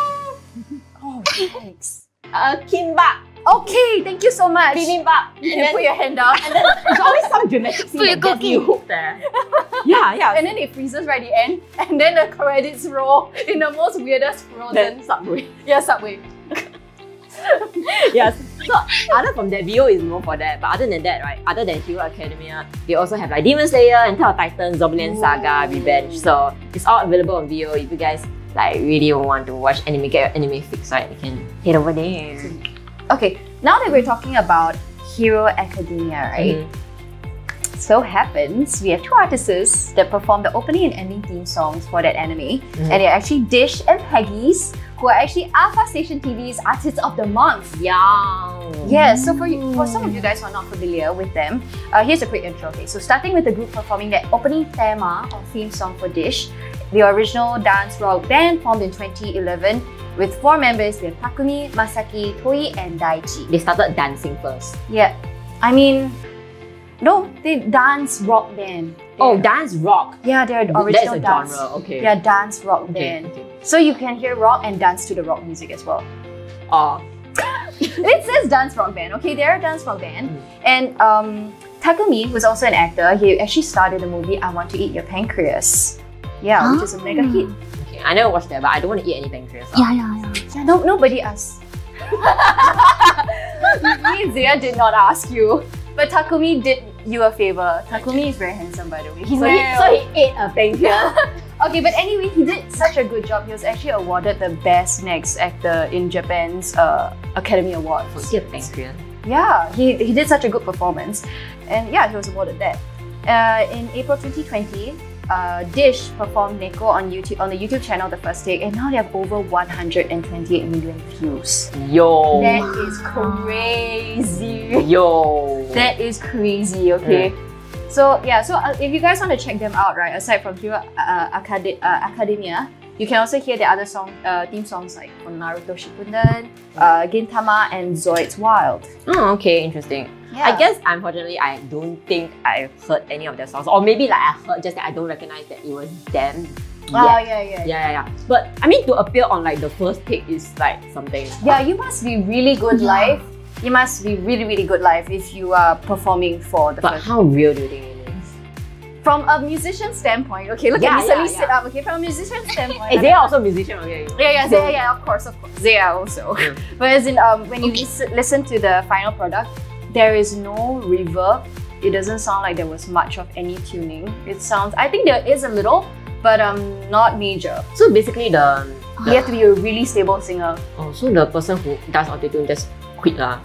Oh, thanks. Uh, Kimbap! Okay, thank you so much! Bibimbap! You can put your hand down. And then there's always some dramatic scene that gets you hooked there. Yeah, yeah. And then it freezes right at the end, and then the credits roll in the most weirdest roll. Then Subway. Yeah, Subway. Yes. So other from that, Viu is known for that. But other than that, right? Other than Hero Academia, they also have like Demon Slayer, Attack on Titan, Zombieland Saga, Revenge. So it's all available on Viu. If you guys like really want to watch anime, get your anime fix, right? You can head over there. Okay. Now that we're talking about Hero Academia, right? Mm-hmm. So happens we have two artists that perform the opening and ending theme songs for that anime, mm-hmm. and they're actually Dish and Peggies, who are actually A F A Station T V's Artists of the Month. Yeah. Yeah, so for, you, for some of you guys who are not familiar with them, uh, here's a quick intro. Okay, so starting with the group performing their opening tema or theme song for Dish, the original dance rock band formed in twenty eleven with four members, with Takumi, Masaki, Toi, and Daichi. They started dancing first. Yeah, I mean, no, they dance rock band. They're, oh, dance rock. Yeah, they're original dance. That is a dance genre, okay. They're dance rock band. Okay, okay. So you can hear rock and dance to the rock music as well. Oh. It says dance rock band, okay? They're a dance rock band. Mm. And um, Takumi was also an actor. He actually starred in the movie I Want to Eat Your Pancreas. Yeah, oh. Which is a mega hit. Okay, I never watched that, but I don't want to eat any pancreas. So. Yeah, yeah, yeah. yeah no, nobody asked. Me and Zea did not ask you. But Takumi did you a favor. Takumi is very handsome, by the way. He's well. Like, so he ate a pancreas. Okay, but anyway, he did such a good job. He was actually awarded the best next actor in Japan's uh, Academy Award. For so, pancreas. Yeah, he, he did such a good performance. And yeah, he was awarded that. Uh, in April twenty twenty, uh, Dish performed Neko on YouTube on the YouTube channel The First Take, and now they have over one hundred twenty-eight million views. Yo! That is crazy! Yo! That is crazy, okay? Yeah. So yeah, so uh, if you guys want to check them out, right, aside from Hero uh, Acad uh, Academia, you can also hear the other song, uh, theme songs like from Naruto Shippuden, uh, Gintama, and Zoid's Wild. Oh, okay, interesting. Yeah. I guess, unfortunately, I don't think I've heard any of their songs. Or maybe like I heard, just that I don't recognize that it was them. Oh, yeah, yeah, yeah. Yeah, yeah, yeah. But I mean, to appear on like The First Take is like something. Yeah, you must be really good yeah. live. It must be really, really good live if you are performing for the but first. But how real do you think it is? From a musician standpoint, okay, look yeah, at Lisa yeah, yeah. sit up, okay, from a musician standpoint. Is Zea also a musician? Okay. Yeah, yeah, Zea, yeah, of course, of course. Zea also. Yeah. But as in, um, when you okay. listen, listen to the final product, there is no reverb. It doesn't sound like there was much of any tuning. It sounds, I think there is a little, but um, not major. So basically the... You have to be a really stable singer. Oh, so the person who does autotune just quit lah.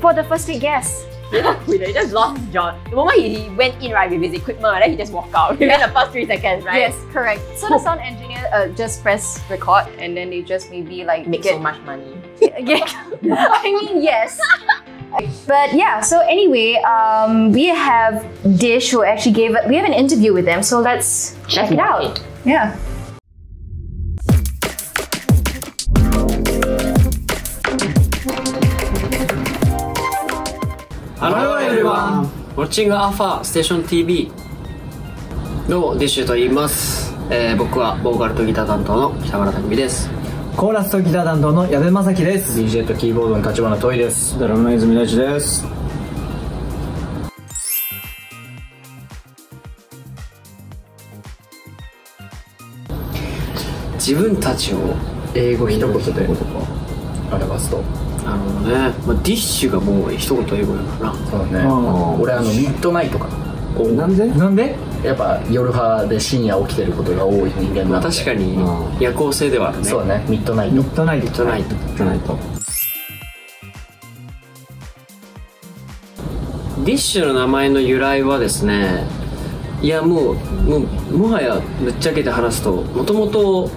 For The First Take, yes. He just quit, he just lost his job. The moment he, he went in right with his equipment, then he just walked out within the first three seconds, right? Yes, correct. So the sound engineer uh, just press record and then they just maybe like... Make get... so much money. Yeah, I mean, yes. But yeah, so anyway, um, we have Dish who actually gave... A, we have an interview with them, so let's check That's it out. It. Yeah. Hello everyone! Watching AFA Station ティーブイ どうも、ディッシュと言います、えー、僕はボーカルとギター担当の北村匠です。コーラスとギター担当の矢部正樹です。 ディージェー とキーボードの立花遠です。ドラムの泉大地です。自分たちを英語一言で表すと、なるほどね。まあ、ディッシュがもう一言英語やからな。そうね。俺あのミッドナイトかな。なんで？なんで？やっぱ夜派で深夜起きてることが多い人間なんで。まあ、確かに夜行性ではあるね。そうね。ミッドナイト。ミッドナイト。ミッドナイト。ミッドナイト。ディッシュの名前の由来はですね、いやもうもうもはやぶっちゃけて話すと、もともと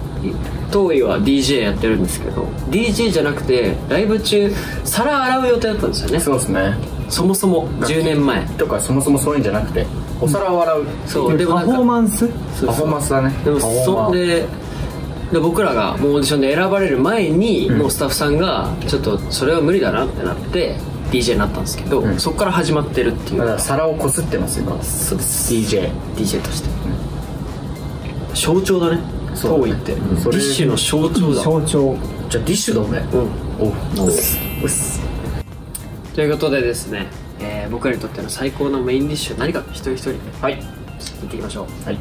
当院は ディージェー やってるんですけど、 ディージェー じゃなくてライブ中皿洗う予定だったんですよね。そうですね。そもそもじゅうねんまえとか、そもそもそういうんじゃなくてお皿を洗う、うん、そうでもなんかパフォーマンスパフォーマンスだね。でもそんでで僕らがもうオーディションで選ばれる前に、うん、もうスタッフさんがちょっとそれは無理だなってなって ディージェー になったんですけど、うん、そこから始まってるっていう。だから皿をこすってます今。そうです。 ディージェー ディージェー として、うん、象徴だね。そう言ってディッシュの象徴だ。象徴じゃあディッシュだ俺。うんおおおっす。ということでですね、えー、僕らにとっての最高のメインディッシュ何か一人一人、はい行っていきましょう。はい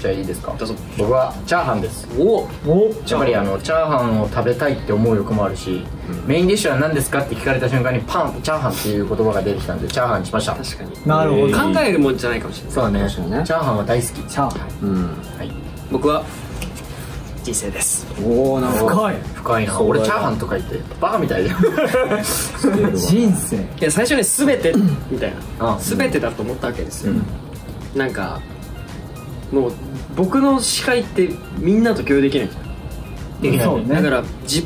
じゃあいいですか。どうぞ。僕はチャーハンです。おおやっぱりあのチャーハンを食べたいって思う欲もあるし、うん、メインディッシュは何ですかって聞かれた瞬間にパンとチャーハンっていう言葉が出てきたんでチャーハンにしました。確かになるほど。考えるもんじゃないかもしれない。そうね。チャーハンは大好き。チャーハン、うんはい。僕は人生です。おおなんか深い深いな。俺チャーハンとか言ってバカみたいじゃん。人生いや最初に全てみたいな、全てだと思ったわけですよ。なんかもう僕の視界ってみんなと共有できないできないだから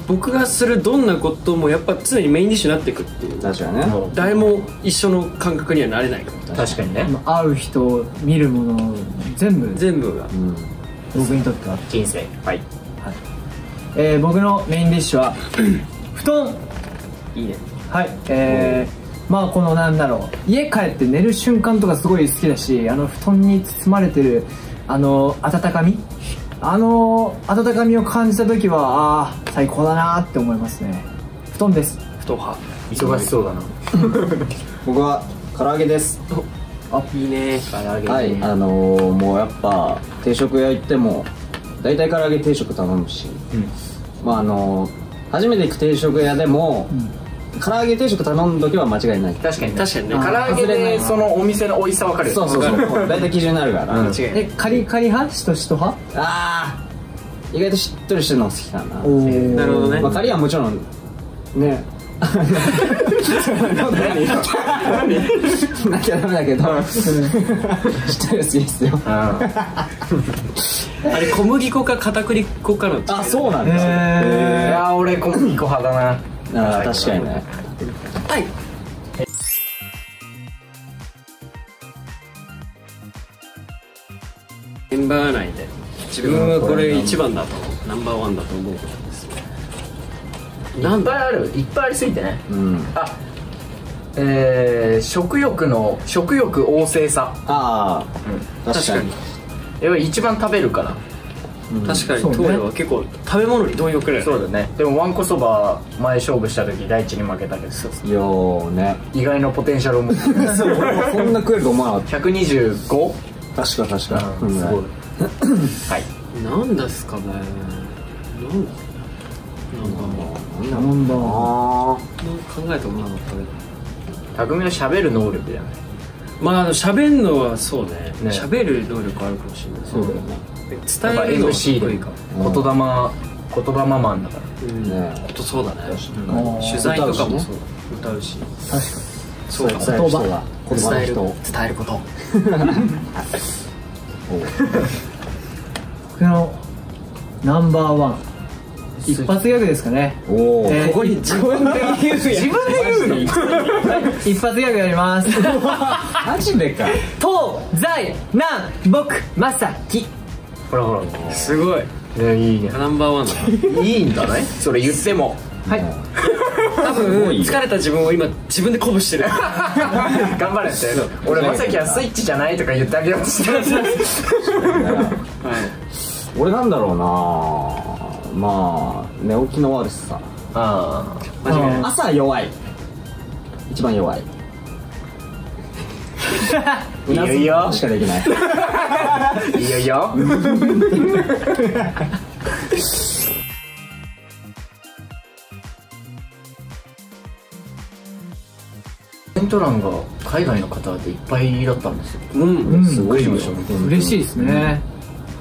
僕がするどんなこともやっぱ常にメインディッシュになっていくっていう。確かにね。誰も一緒の感覚にはなれないから。確かにね。会う人見るもの全部全部が僕にとっては人生。はい、はいえー、僕のメインディッシュは布団。いいね。はいえー、まあこのなんだろう、家帰って寝る瞬間とかすごい好きだし、あの布団に包まれてるあの温かみ、あの温かみを感じた時はああ最高だなって思いますね。布団です。布団派。忙しそうだな。僕は唐揚げです。いいね。唐揚げ。はい、あのー、もうやっぱ定食屋行っても大体唐揚げ定食頼むし、うん、まああのー、初めて行く定食屋でも、うん、唐揚げ定食頼む時は間違いない。確かに確かにね。唐揚げでそのお店の美味しさ分かる。そうそうそう。大体基準になるから、うん、間違いない。えカリカリ派しとしと派。ああ意外としっとりしてるの好きだな。なるほどね。まあカリはもちろんねなきゃダメだけど知ってるやついいっすよ。あれ小麦粉か片栗粉かの。あそうなんですね。いや俺小麦粉派だな。確かにね。はい、メンバー内で自分はこれ一番だとナンバーワンだと思うことですね。いっぱいある。いっぱいありすぎてね。あえ食欲の食欲旺盛さ。ああ確かにやっぱ一番食べるから。確かに当時は結構食べ物に貪欲だよね。そうだね。でもわんこそば前勝負した時大地に負けたけど、そうね意外なポテンシャルを持ってた。そんな食えると思わなかった。ひゃくにじゅうご。確か確かすごい。はい何ですかね。何だなんだ考えてもなかったけど、匠の喋る能力じゃない。まあ喋るのはそうね。喋る能力あるかもしれない。そうだよね。伝えるのはすごいか。言霊言霊マンだから。ね。そうだね。取材とかも歌うし。確かに。そうだ。言葉伝える伝えること。僕のナンバーワン。一発ギャグですかね。おお。ここに自分で言う。自分で言うの。一発ギャグやります。マジでか。東西南僕まさき。ほらほら。すごい。いいね。ナンバーワンだ。いいんだね。それ言っても。はい。分疲れた自分を今自分で鼓舞してる。頑張れって。俺まさきはスイッチじゃないとか言ってあげようとしてる。俺なんだろうな。まあ寝起きの悪さ。ああ。朝弱い。一番弱い。いよいよしかできない。いよいよ。コメント欄が海外の方でいっぱいだったんですよ。うん、すごいでしょ。嬉しいですね。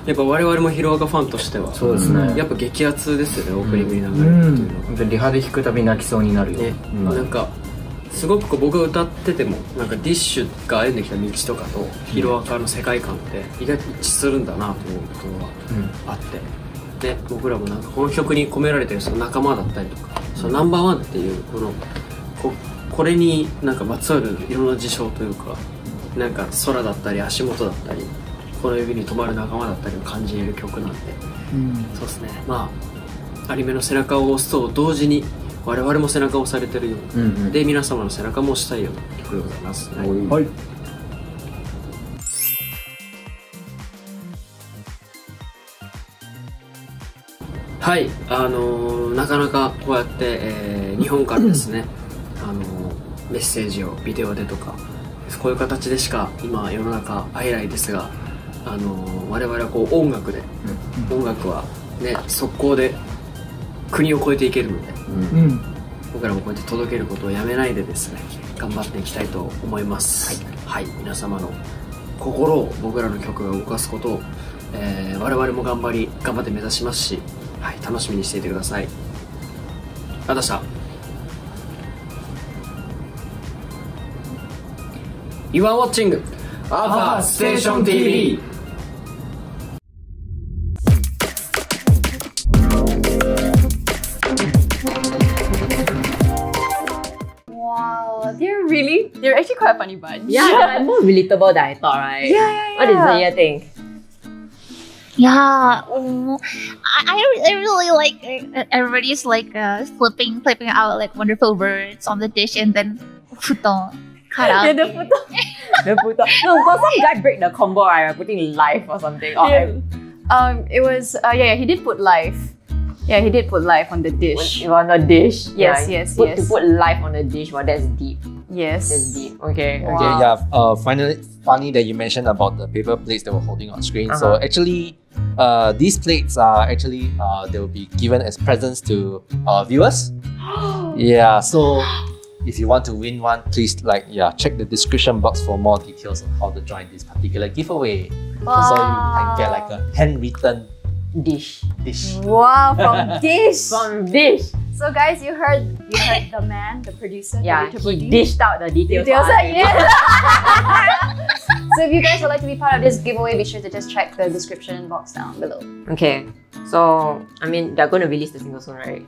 やっぱ我々もヒロアカファンとしては、そうですね。やっぱ激アツですよね、オープニングに流れるっていうのは。本当にリハで弾くたび泣きそうになるよ。なんかすごく僕が歌っててもなんかディッシュが歩んできた道とかとヒロアカの世界観って意外と一致するんだなと思うことがあって、で僕らもなんかこの曲に込められてるその仲間だったりとか、そのナンバーワンっていうこのここれになんかまつわるいろんな事象というか、なんか空だったり足元だったりこの指に止まる仲間だったりを感じる曲なんで、うん、そうですね。まあアニメの背中を押すと同時に我々も背中を押されてるような、うん、うん、で皆様の背中も押したいような曲でございます、ね。はい。はい、あのー、なかなかこうやって、えー、日本からですね。あのーメッセージをビデオでとかこういう形でしか今世の中会えないですが、あの我々はこう音楽で、うん、音楽はね速攻で国を越えていけるので、うん、僕らもこうやって届けることをやめないでですね頑張っていきたいと思います。はい、はい、皆様の心を僕らの曲が動かすことを、えー、我々も頑張り頑張って目指しますし、はい、楽しみにしていてください。あたした。You are watching AFA Station ティーブイ。 Wow, they're really, they're actually quite a funny bunch. Yeah, yeah, more relatable than I thought, right? Yeah, yeah, yeah. What does Zaya think? Yeah, um, I, I really like everybody's like uh, flipping, flipping out like wonderful words on the dish and then futon. Yeah, the futon. The futon. No, cause some guy break the combo. I right? Putting life or something. Or yeah. Um, it was. Uh, yeah, he did put life. Yeah, he did put life on the dish. On the dish. Yes, yeah, yes, put, yes. To put life on the dish. Wow, that's deep. Yes. That's deep. Okay. Wow. Okay. Yeah. Uh, finally, funny that you mentioned about the paper plates they were holding on screen. Uh -huh. So actually, uh, these plates are actually uh, they will be given as presents to uh, viewers. Yeah. So. If you want to win one, please like yeah check the description box for more details on how to join this particular giveaway. Wow. So you can get like a handwritten dish. Dish. Wow, from Dish. From Dish. So guys, you heard you heard the man, the producer. Yeah, the he dished out the details. details So if you guys would like to be part of this giveaway, be sure to just check the description box down below. Okay, so I mean they're going to release the single soon, right?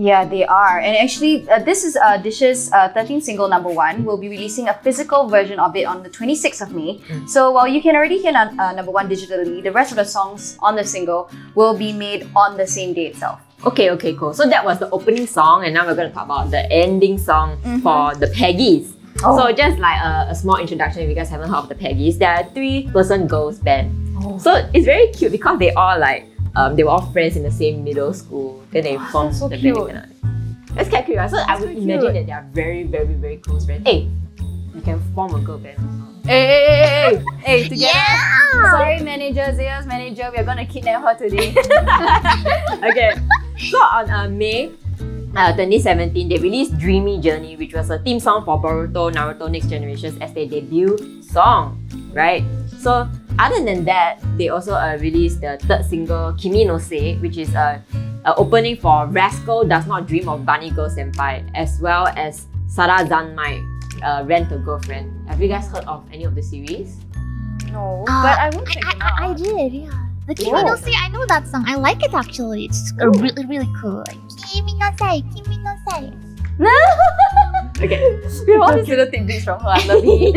Yeah, they are. And actually, uh, this is uh, Dish's uh, thirteenth single, number one. We'll be releasing a physical version of it on the twenty-sixth of May. Mm. So while you can already hear uh, number one digitally, the rest of the songs on the single will be made on the same day itself. Okay, okay, cool. So that was the opening song, and now we're going to talk about the ending song mm-hmm. for the Peggies. Oh. So just like a, a small introduction, if you guys haven't heard of the Peggies, there are three-person girls band. Oh. So it's very cute because they all like um, they were all friends in the same middle school. Then they oh, formed so the cute. band. That's quite cute, right? So that's I would so imagine that they are very, very, very close friends. Hey, you can form a girl band. Hey, hey, hey, hey, hey, together. Yeah. Sorry, manager, Zea's manager, we are gonna kidnap her today. Okay. So on uh, May. Uh, twenty seventeen, they released Dreamy Journey, which was a theme song for Boruto, Naruto, Next Generations as their debut song, right? So, other than that, they also uh, released the third single, Kimi no Sei, which is an uh, uh, opening for Rascal Does Not Dream of Bunny Girl Senpai, as well as Sara Zanmai, uh, Rent a Girlfriend. Have you guys heard of any of the series? No, uh, but I won't check it out. I did, yeah. The Kimi no Sei, I know that song. I like it actually. It's really, really cool. Kimi no Sei, Kimi no Sei. Okay. We all just little tidbits from her. I love it.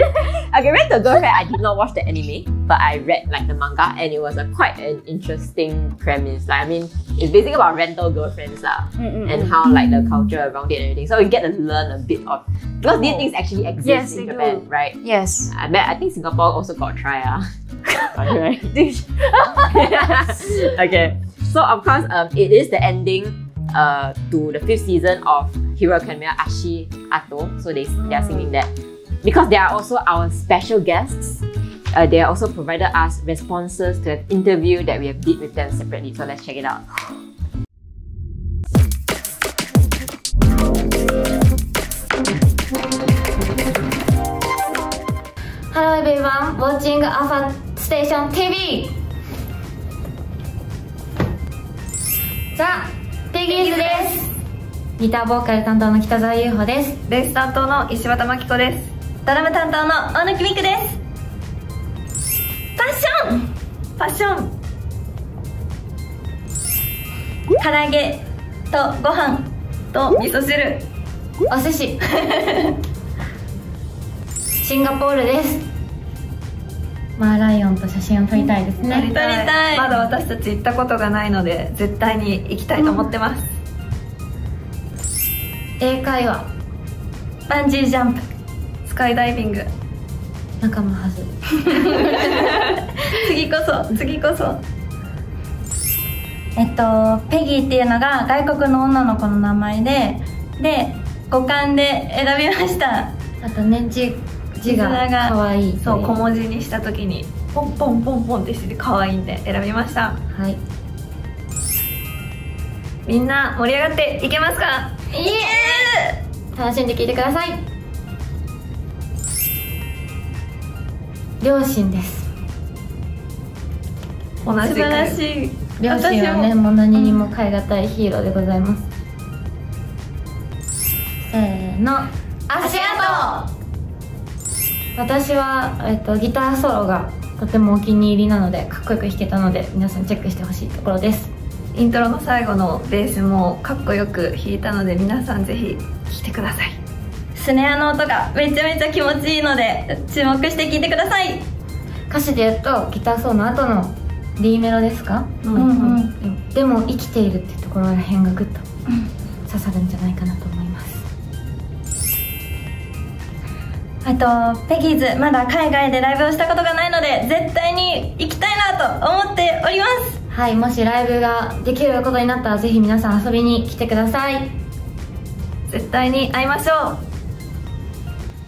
Okay, Rent a Girlfriend, I did not watch the anime, but I read like the manga, and it was a quite an interesting premise. Like, I mean, it's basically about rental girlfriends lah, mm-hmm. and how like the culture around it and everything. So we get to learn a bit of, because oh. these things actually exist yes, in Japan, do. right? Yes. I bet I think Singapore also got a try ah. Right. Okay. So of course, um, it is the ending. Uh, to the fifth season of Hero Academia, Ashi Ato. So they, they are singing that. Because they are also our special guests, uh, they also provided us responses to an interview that we have did with them separately. So let's check it out. Hello everyone watching A F A Station T V. The Peggies です。ギターボーカル担当の北澤優穂です。ベース担当の石渡真希子です。ドラム担当の大貫美久です。パッション、パッション。唐揚げとご飯と味噌汁、お寿司。シンガポールです。マーライオンと写真を撮りたいですね。撮りたい。まだ私たち行ったことがないので絶対に行きたいと思ってます。うん、英会話、バンジージャンプ、スカイダイビング、仲間はず。次こそ次こそ。えっとペギーっていうのが外国の女の子の名前で、で五感で選びました。あと年中字が可愛い、そう小文字にしたときにポンポンポンポンってして可愛いんで選びました。はい。みんな盛り上がっていけますか？イエーイ！楽しんで聞いてください。両親です。同じく素晴らしい。両親はねもう何にも代え難いヒーローでございます。せーの、足跡。私は、えっと、ギターソロがとてもお気に入りなのでかっこよく弾けたので皆さんチェックしてほしいところです。イントロの最後のベースもかっこよく弾いたので皆さんぜひ聴いてください。スネアの音がめちゃめちゃ気持ちいいので注目して聴いてください。歌詞で言うとギターソロの後の D メロですか、うんうんうん、でも生きているっていうところらへんがグッと刺さるんじゃないかなと思います。あとペギーズまだ海外でライブをしたことがないので絶対に行きたいなと思っております。はい、もしライブができることになったらぜひ皆さん遊びに来てください。絶対に会いましょう。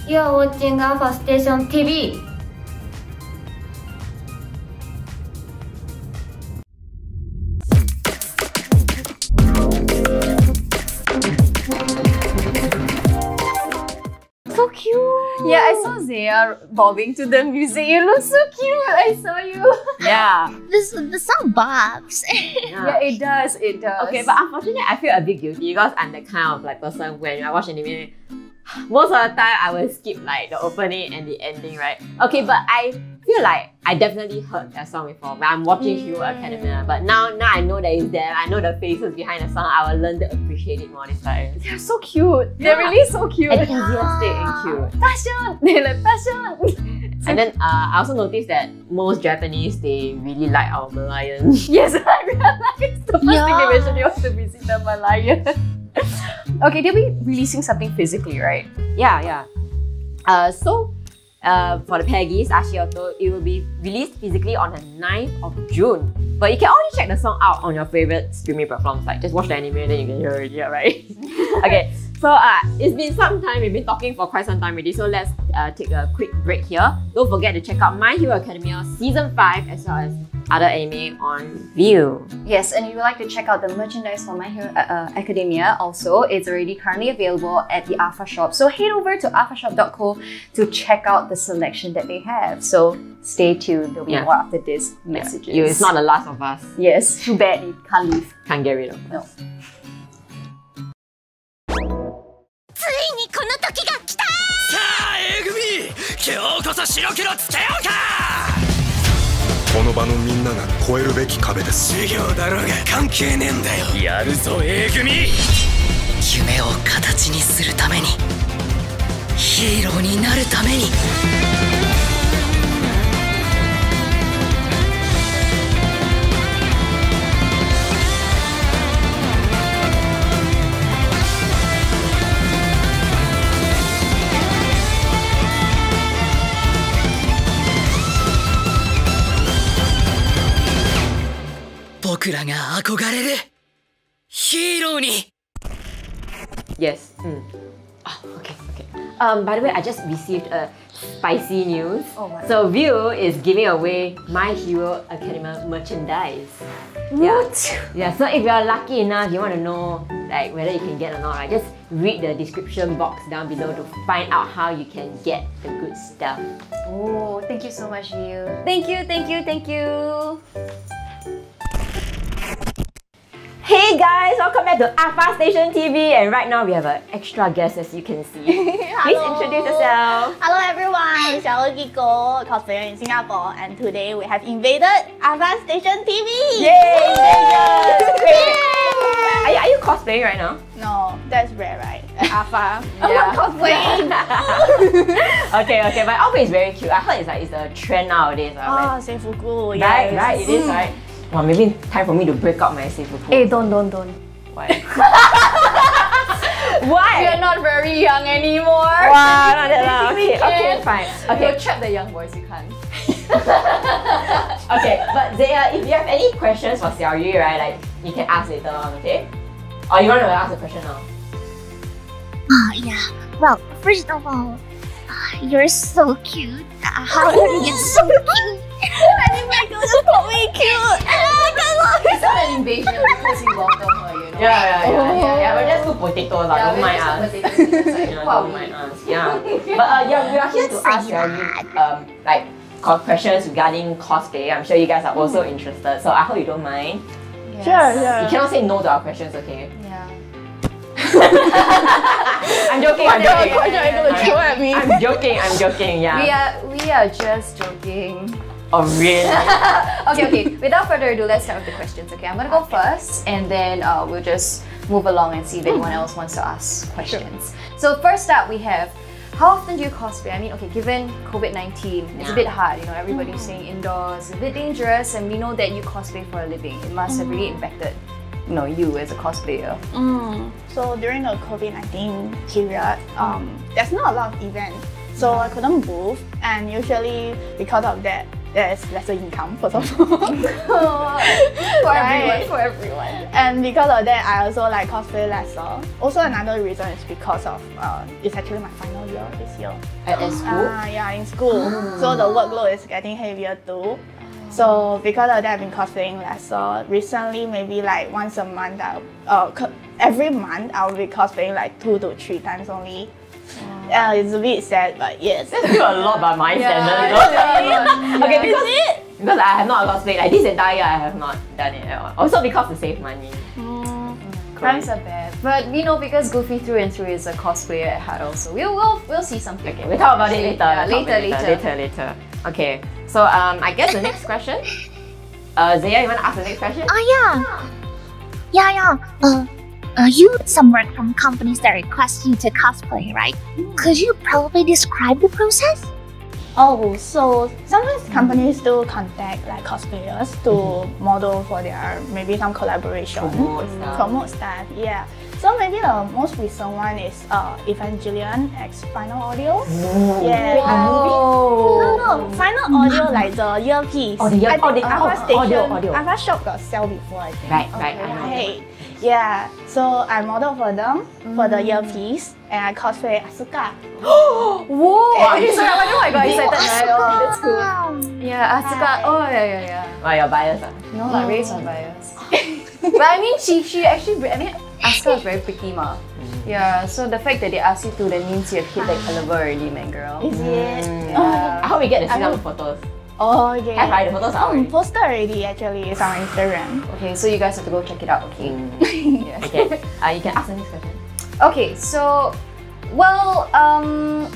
You are watching A F A Station ティーブイ。 So cute. Yeah, I saw Zea bobbing to the music. You look so cute. I saw you. Yeah. This the song bobs. Yeah. Yeah, it does. It does. Okay, but unfortunately, I feel a bit guilty because I'm the kind of like person when I watch anime, most of the time I will skip like the opening and the ending, right? Okay, but I feel like I definitely heard that song before when I'm watching Hero mm. Academia. But now, now I know that it's there. I know the faces behind the song. I will learn to appreciate it more this time. They're so cute. Yeah. They're really so cute. And enthusiastic ah. and cute. Passion! They're like passion! And then uh, I also noticed that most Japanese, they really like our Malayan. Yes, I realized the first yeah. thing they mentioned was to visit the Malayan. Okay, they'll be releasing something physically, right? Yeah, yeah. Uh, so, uh, for the Peggies, Ashioto, it will be released physically on the ninth of June. But you can only check the song out on your favorite streaming platforms. Like, just watch the anime and then you can hear it, yeah, right? Okay, so uh, it's been some time. We've been talking for quite some time already. So let's uh, take a quick break here. Don't forget to check out My Hero Academia Season five as well as other anime on Viu. Yes, and if you would like to check out the merchandise for My Hero uh, Academia also, it's already currently available at the A F A shop. So head over to a f a shop dot co to check out the selection that they have. So stay tuned, there'll be yeah. more after this messages. Yeah. You, it's not the last of us. Yes, too bad it can't leave. Can't get rid of us. No. この場のみんなが超えるべき壁です。授業だろうが関係ねえんだよ。やるぞ A 組。夢を形にするためにヒーローになるために僕らが憧れるヒーローに Yes. Mm. Oh, okay, okay. Um, by the way, I just received a spicy news. Oh my so God. Viu is giving away My Hero Academia merchandise. What? Yeah. Yeah. So if you're lucky enough, you want to know like whether you can get or not, right? Just read the description box down below to find out how you can get the good stuff. Oh, thank you so much, Viu. Thank you, thank you, thank you. Hey guys, welcome back to A F A Station T V, and right now we have an extra guest as you can see. Please introduce yourself. Hello everyone, it's Xiao Giko, cosplayer in Singapore, and today we have invaded A F A Station T V. Yay! Yay! Yay! Are, you, are you cosplaying right now? No, that's rare, right? A F A. I'm not cosplaying. Okay, okay, but A F A is very cute. I heard it's like it's a trend nowadays. Ah, oh, Seifuku, yes. Right, right, it is, right? Well, maybe time for me to break up my seifuku. Hey, don't, don't, don't. Why? Why? You're not very young anymore. Wow, not that loud. Okay, okay, fine. Okay. You'll trap the young boys, you can't. Okay, but Zea, if you have any questions for Xiaoyu, right, like, you can ask later on, okay? Or you want to ask a question now? Oh, yeah. Well, first of all, uh, you're so cute. Uh, how are you so cute? Anyway, girls are probably cute. It's not an invasion because you welcome her, you know? Yeah, yeah, yeah. Oh. yeah, yeah. We're just good potatoes, yeah, don't mind us. Yeah, wow. Don't mind us. Yeah. But uh, yeah, we are here to ask you um, like questions regarding cosplay. I'm sure you guys are also mm. interested, so I hope you don't mind. Yes. Sure, yeah. You cannot say no to our questions, okay? Yeah. I'm joking. I'm joking. I'm joking. I'm joking. Yeah. We are. We are just joking. Oh really? Okay. Okay. Without further ado, let's start with the questions. Okay. I'm gonna go first, and then uh, we'll just move along and see if anyone else wants to ask questions. Sure. So first up, we have. How often do you cosplay? I mean, okay, given COVID nineteen, it's yeah. a bit hard, you know, everybody's mm. staying indoors, it's a bit dangerous, and we know that you cosplay for a living. It must mm. have really impacted. You know, you as a cosplayer. Mm. So during the COVID nineteen period, um, there's not a lot of events, so I couldn't move, and usually because of that, there's lesser income first of all. For right. everyone, for everyone. And because of that, I also like cosplay lesser. Also, another reason is because of uh, it's actually my final year this year. At uh, school? Uh, yeah, in school. Mm. So the workload is getting heavier too. So because of that, I've been cosplaying lesser. Recently, maybe like once a month, I'll, uh, every month I'll be cosplaying like two to three times only. Yeah, uh, it's a bit sad, but yes. That's still a lot by my yeah, standards. Okay, yeah. because it because I have not cosplayed like this entire year. I have not done it at all. Also because to save money. Mm, times are bad, but you know because Goofy through and through is a cosplayer at heart. Also, we'll we'll we'll see something. Okay, we'll talk about it later. Yeah, we'll later, later, later, later, later. Okay. So um, I guess the next question, uh, Zea, you want to ask the next question? Oh yeah, yeah, yeah. Uh, uh, you get some work from companies that request you to cosplay, right? Mm. Could you probably describe the process? Oh, so sometimes companies do contact like cosplayers to mm-hmm. model for their maybe some collaboration, promote stuff. promote stuff. Yeah. So maybe the most recent one is uh, Evangelion X Final Audio. Ooh. Yeah. Wow. No, no, Final Audio like the earpiece. Oh, the earpiece. Oh, the Alpha oh, Station. Audio, audio. Alpha Shop got sell before, I think. Right, okay. right. Right. Yeah. So I model for them mm. for the earpiece, and I cosplay Asuka. Whoa! Wow. So I wonder why I got excited. Right? Oh, that's cool. Yeah, Asuka. Hi. Oh yeah, yeah, yeah. Wow, you're biased, huh? No, like race on bias. But I mean, she she actually I mean. Asuka is very pretty, ma. Mm. Yeah, so the fact that they asked you to, that means you have hit that caliber already, man, girl. Is it? Mm. Yeah. I hope we get the Singapore photos. Oh, yeah. Have I? The photos are already. Posted already, actually. It's on Instagram. Okay, so you guys have to go check it out, okay? Mm. Yeah. Okay, uh, you can ask the next question. Okay, so, well, um,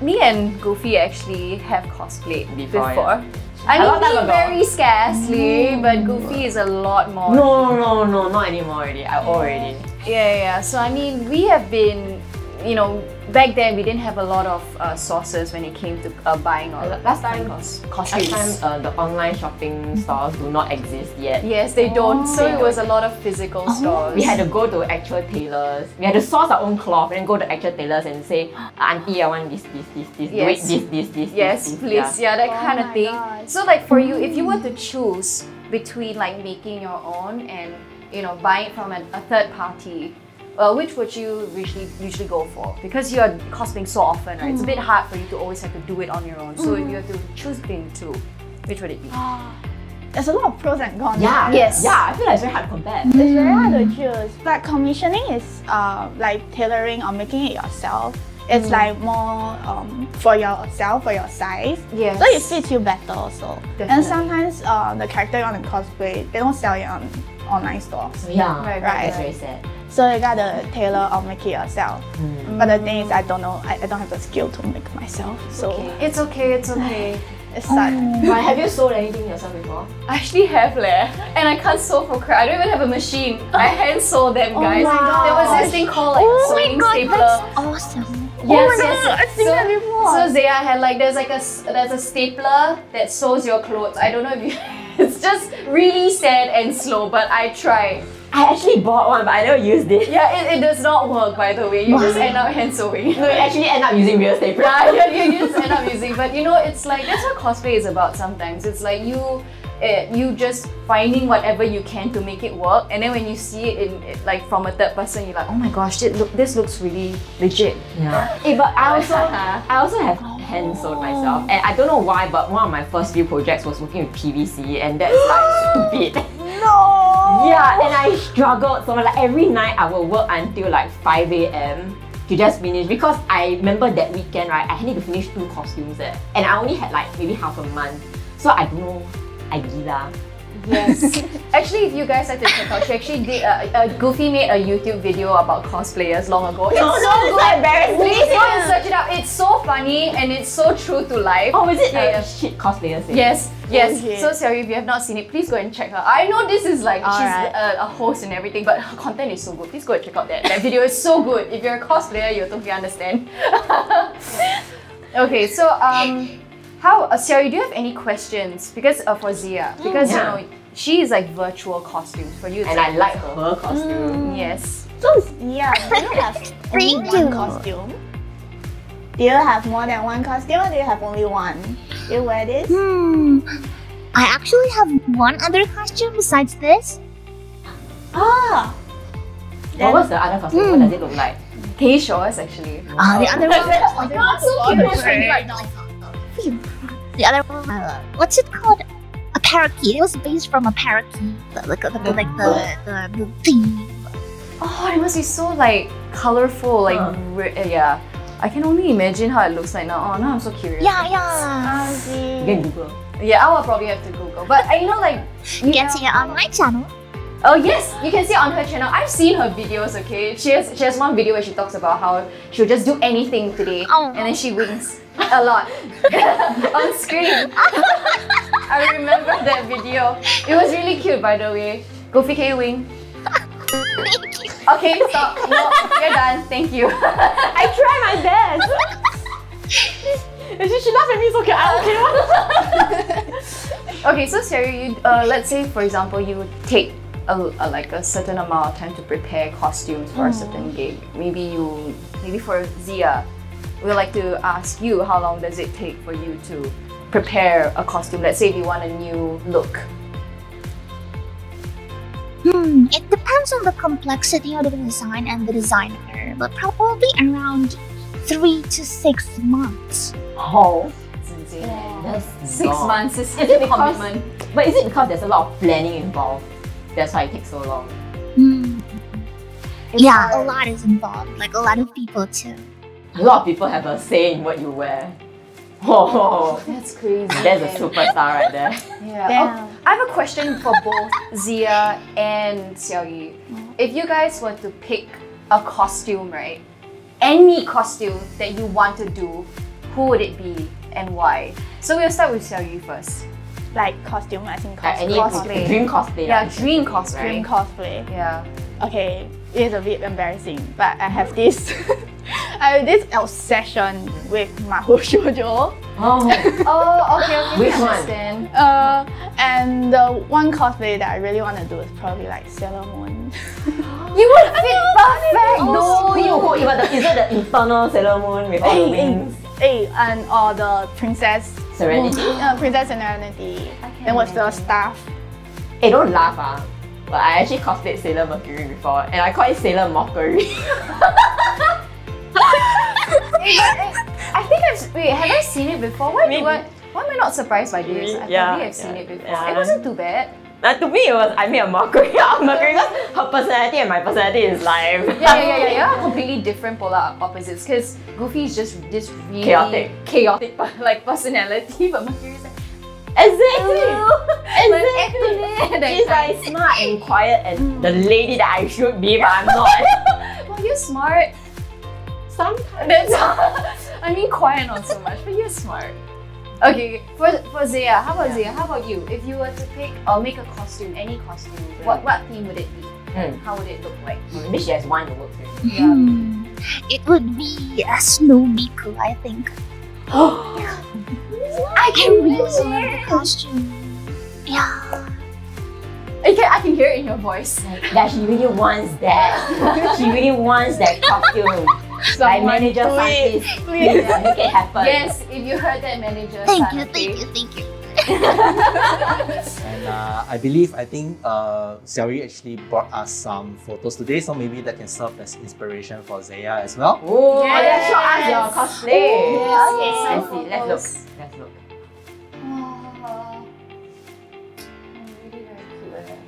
me and Goofy actually have cosplayed before. before. Yeah. I mean, very scarcely, mm. but Goofy is a lot more. No, no, no, not anymore already. I already. Yeah, yeah. So I mean, we have been you know, back then we didn't have a lot of uh, sources when it came to uh, buying or last time costumes. Last time uh, the online shopping stores do not exist yet. Yes, they oh. don't. So it was a lot of physical oh. stores. We had to go to actual tailors. We had to source our own cloth and go to actual tailors and say, "Auntie, I want this, this, this, this. Yes. Do it, this, this, this, yes, this, please, this. yeah, that oh kind of thing." God. So like for you, if you were to choose between like making your own and you know buying it from an, a third party. Uh, which would you usually usually go for? Because you're cosplaying so often, right? Mm. It's a bit hard for you to always have to do it on your own. So mm. if you have to choose between two, which would it be? There's a lot of pros and cons. Yeah, right? yes. Yeah, I feel like it's very hard to compare. Mm. It's very hard to choose. But commissioning is uh, like tailoring or making it yourself. It's mm. like more um, for yourself, for your size. Yes. So it fits you better also. Definitely. And sometimes uh, the character you want to cosplay, they don't sell it on online stores. Yeah, right. right. That's very sad. So you gotta tailor or make it yourself. Mm. But the thing is, I don't know, I, I don't have the skill to make myself. So okay. It's okay, it's okay. It's sad. Oh. Right, have you sewed anything yourself before? I actually have leh. And I can't sew for cry. I don't even have a machine. I hand sew them, guys. Oh my God. There was this thing called like oh sewing God, stapler. That's awesome. Yes, oh my yes, God, yes. I've seen so, that before. So Zea had like there's like a there's a stapler that sews your clothes. I don't know if you. It's just really sad and slow, but I tried. I actually bought one, but I never used it. Yeah, it, it does not work, by the way. You just end up hand sewing. No, you actually end up using real stapler. Yeah, you, you just end up using. But you know, it's like that's what cosplay is about. Sometimes it's like you, it, you just finding whatever you can to make it work, and then when you see it, in, it like from a third person, you're like, oh my gosh, it look, this looks really legit. Yeah. Hey, but I also, I also have. hand sewed myself, and I don't know why, but one of my first few projects was working with P V C, and that's like stupid. No. Yeah, and I struggled. So like every night I would work until like five A M to just finish, because I remember that weekend, right? I needed to finish two costumes there, and I only had like maybe half a month, so I don't know. I gila. Yes. Actually, if you guys had to check out, she actually did. Uh, uh, Goofy made a YouTube video about cosplayers long ago. It's no, so no, good. Embarrassing. Please go and search it up. It's so funny and it's so true to life. Oh, is it? Yeah, uh, shit, cosplayers. Eh? Yes, yes. Okay. So sorry if you have not seen it. Please go and check her. I know this is like All she's right. a, a host and everything, but her content is so good. Please go and check out that. That video is so good. If you're a cosplayer, you'll totally understand. Okay, so um. How, uh, Xiao, do you have any questions? Because uh, for Zea, because yeah. you know she is like virtual costumes for you, and like I like her, her costume. Mm. Yes. So yeah, do you have only one costume? Do you have more than one costume, or do you have only one? Do you wear this? Hmm. I actually have one other costume besides this. Ah. Then, what was the other costume? Mm. What does it look like? Tayshaws actually. Ah, oh, the other one. Oh my God, so cute. The other one, uh, what's it called? A parakeet. It was based from a parakeet. Like the, the, like the, the, the theme. Oh, it must be so like colorful. Like uh. yeah, I can only imagine how it looks like now. Oh, now I'm so curious. Yeah, yeah. Okay. You can Google. Yeah, I will probably have to Google. But you know, like you can see it on my channel. Oh yes, you can see it on her channel. I've seen her videos. Okay, she has she has one video where she talks about how she'll just do anything today, oh. and then she wins. A lot on screen. I remember that video. It was really cute, by the way. Goofy, can you wing? Thank you. Okay, stop. No, you're done. Thank you. I try my best. If she, she laughs at me, it's okay. I don't care. Okay, so Sherry, you, uh, let's say for example, you take a, a like a certain amount of time to prepare costumes for mm. a certain gig. Maybe you, maybe for Zea. We'd like to ask you, how long does it take for you to prepare a costume? Let's say if you want a new look. Hmm, it depends on the complexity of the design and the designer, but probably around three to six months. Oh, yeah. six long. months is, is a commitment. But is it because there's a lot of planning involved? That's why it takes so long. Hmm. Yeah, hard. a lot is involved. Like a lot of people too. A lot of people have a say in what you wear. Oh, that's crazy. That's a superstar right there. Yeah. yeah. Oh, I have a question for both Zea and Xiaoyi. If you guys were to pick a costume, right? Any costume that you want to do, who would it be and why? So we'll start with Xiaoyi first. Like costume, I think cos like any cosplay. Dream cosplay. Yeah, dream cosplay. Right? Dream cosplay. Yeah. Okay, it's a bit embarrassing, but I have this. I have this obsession with mahou shoujo. Oh, oh, okay, okay. Which one? Understand. Uh, and the one cosplay that I really want to do is probably like Sailor Moon. You would fit perfect though. You go even the is it the infernal Sailor Moon with all the wings? Hey, and all the princess Serenity. Uh, princess Serenity. Okay. Then what's the staff? Hey, don't laugh, ah. Uh. But I actually cosplayed Sailor Mercury before, and I call it Sailor Mockery. Hey, hey, I think I've wait, have I seen it before? Why Maybe. do I why am I not surprised by this? I yeah, probably have seen yeah, it before. Yeah. It wasn't too bad. Uh, to me, it was I made a mockery out of Mercury because her personality and my personality is live. Yeah, yeah, yeah, yeah. You're completely different polar opposites because Goofy is just this really chaotic, chaotic like personality, but Mercury is like exactly, exactly. Like, she's like smart and quiet and mm. the lady that I should be, but I'm not. Well, you're smart. Sometimes. That's, I mean, quiet not so much, but you're smart. Okay, for for Zea, how about yeah. Zea? How about you? If you were to pick or make a costume, any costume, yeah. what what theme would it be? Mm. How would it look like? Maybe she has one to look through. Yeah. Mm. It would be a snow beaker, I think. Oh, I can really wear the costume. Yeah. I can I can hear it in your voice. Like, yeah, she really wants that. She really wants that costume. So my manager please, please. please. Yeah, make it happen. Yes, if you heard that manager. Thank you, thank you, thank you. And uh, I believe, I think uh, Xiaoyu actually brought us some photos today, so maybe that can serve as inspiration for Zea as well. Oh, yes. Let's show us your cosplay. Ooh, yes. Okay, so let's see. Let's look. Let's look. Oh, really very cute.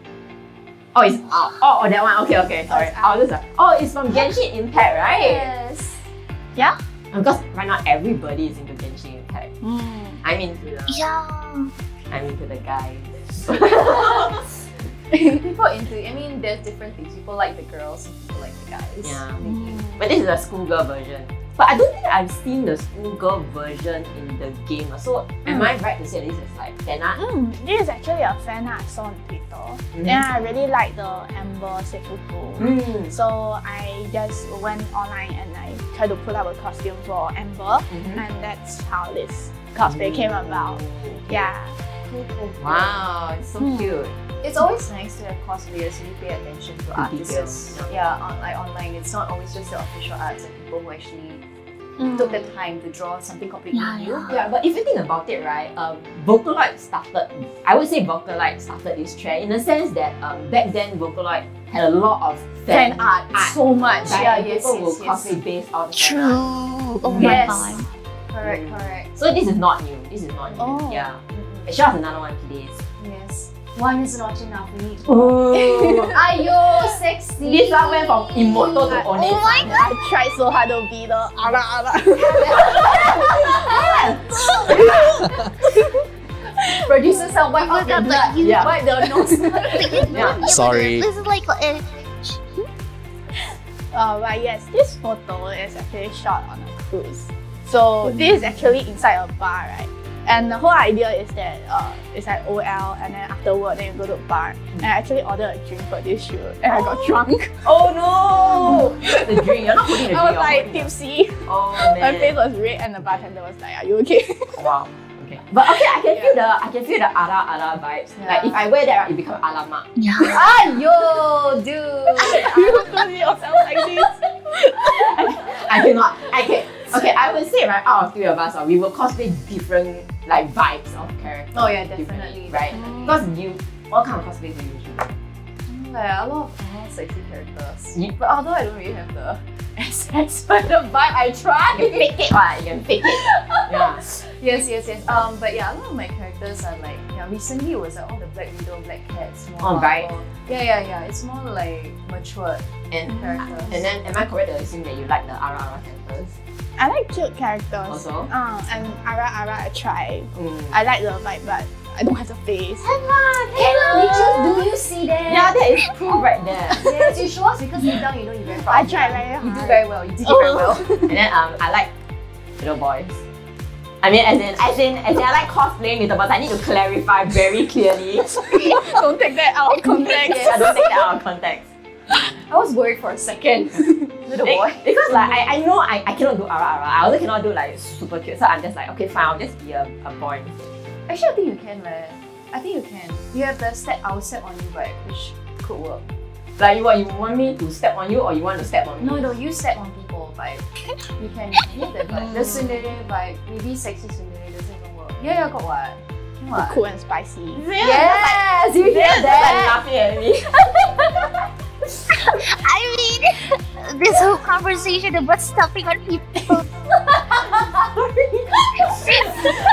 Oh, it's out. Oh, oh, that one. Okay, okay. Sorry. Oh, this one. Oh, it's from Genshin Impact, right? Yes. Yeah. Because right now everybody is into Genshin Impact. Mm. I'm into the yeah. I'm into the guys. People into I mean, there's different things. People like the girls, people like the guys. Yeah. Mm. But this is a schoolgirl version. But I don't think I've seen the schoolgirl version in the game. So mm. am I right to say this is like fan art? Mm. This is actually a fan art I saw on Twitter. Mm. And I really like the Amber Seifuku. Mm. So I just went online and I tried to put up a costume for Amber, mm-hmm. and that's how this cosplay came about. Yeah. Wow, it's so mm. cute. It's always nice to have cosplayers who pay attention to art details. Yeah, on, like online, it's not always just the official arts and people who actually mm. took the time to draw something completely yeah, new. Yeah. yeah, but if you think about it, right, um, Vocaloid started. I would say Vocaloid started this trend in the sense that um, back then Vocaloid had a lot of fan, fan art, art, so much. Right? Yeah, yes, people yes, will yes. cosplay based on true. Fan art. Oh yes. my god. Correct, correct. So this is not new. This is not new. Oh. Yeah. Mm-hmm. Show us another one, please. Yes. One is not enough. We need two. Ayo, sexy. This one went from Imoto to Oni. Oh my god! I tried so hard to be the ara ara. Producer Sun, wipe out the blood. Yeah. Wipe the nose. Yeah. Sorry. This is like an image. Uh, but yes, this photo is actually shot on a cruise. So this is actually inside a bar, right? And the whole idea is that uh, it's like O L and then afterward then you go to a bar. Mm. And I actually ordered a drink for this shoot and oh. I got drunk. Oh no! The drink, you're not putting the drink. I was like tipsy. Oh man. My face was red and the bartender was like, are you okay? Wow. Okay. But okay, I can yeah. feel the I can feel the ala ala vibes. Yeah. Like if I wear that, right, it becomes alamak. Yeah. Ah yo, dude! You put yourself like this. I, I cannot. I can. Okay, I would say right out of three of us, uh, we will cosplay different like vibes of characters. Oh yeah, definitely. Right? Mm. Because you, what kind of cosplay do you usually? Mm, like a lot of uh, sexy characters. You, but although I don't really have the assets for the vibe, I try. You pick it, right? You pick it. Yeah. Yes, yes, yes. Um, but yeah, a lot of my characters are like yeah. Recently, it was like all the Black Widow, Black Cats. Oh right. Or, yeah, yeah, yeah. It's more like matured and characters. Uh, and then, am I correct to assume that you like the Ara Ara characters? I like cute characters. Also? Uh, and Ara Ara I try. Mm. I like the vibe but I don't have the face. Emma! Emma! Do you see that? Yeah, that is true right there. Yes, you show us because deep down you know you're very proud. I try very hard. You do very well. You did oh. very well. And then um, I like little boys. I mean, as in, as in, as in, I like cosplaying little boys. I need to clarify very clearly. Don't take that out of context. Yes, I don't take that out of context. I was worried for a second. Little boy. Because like I, I know I, I cannot do ara ara. I also cannot do like super cute. So I'm just like, okay, fine, I'll just be a, a boy. Actually, I think you can, right? I think you can. You have the step, I will step on you, right? Which could work. Like, what, you want me to step on you or you want to step on me? No, no, you step on people, but you can get the vibe. The tsundere vibe, maybe sexy tsundere doesn't even work. Yeah, yeah, got what? What? Cool and spicy. Yes! Yes. You hear yes. that? Like laughing at me. I mean, this whole conversation about stepping on people.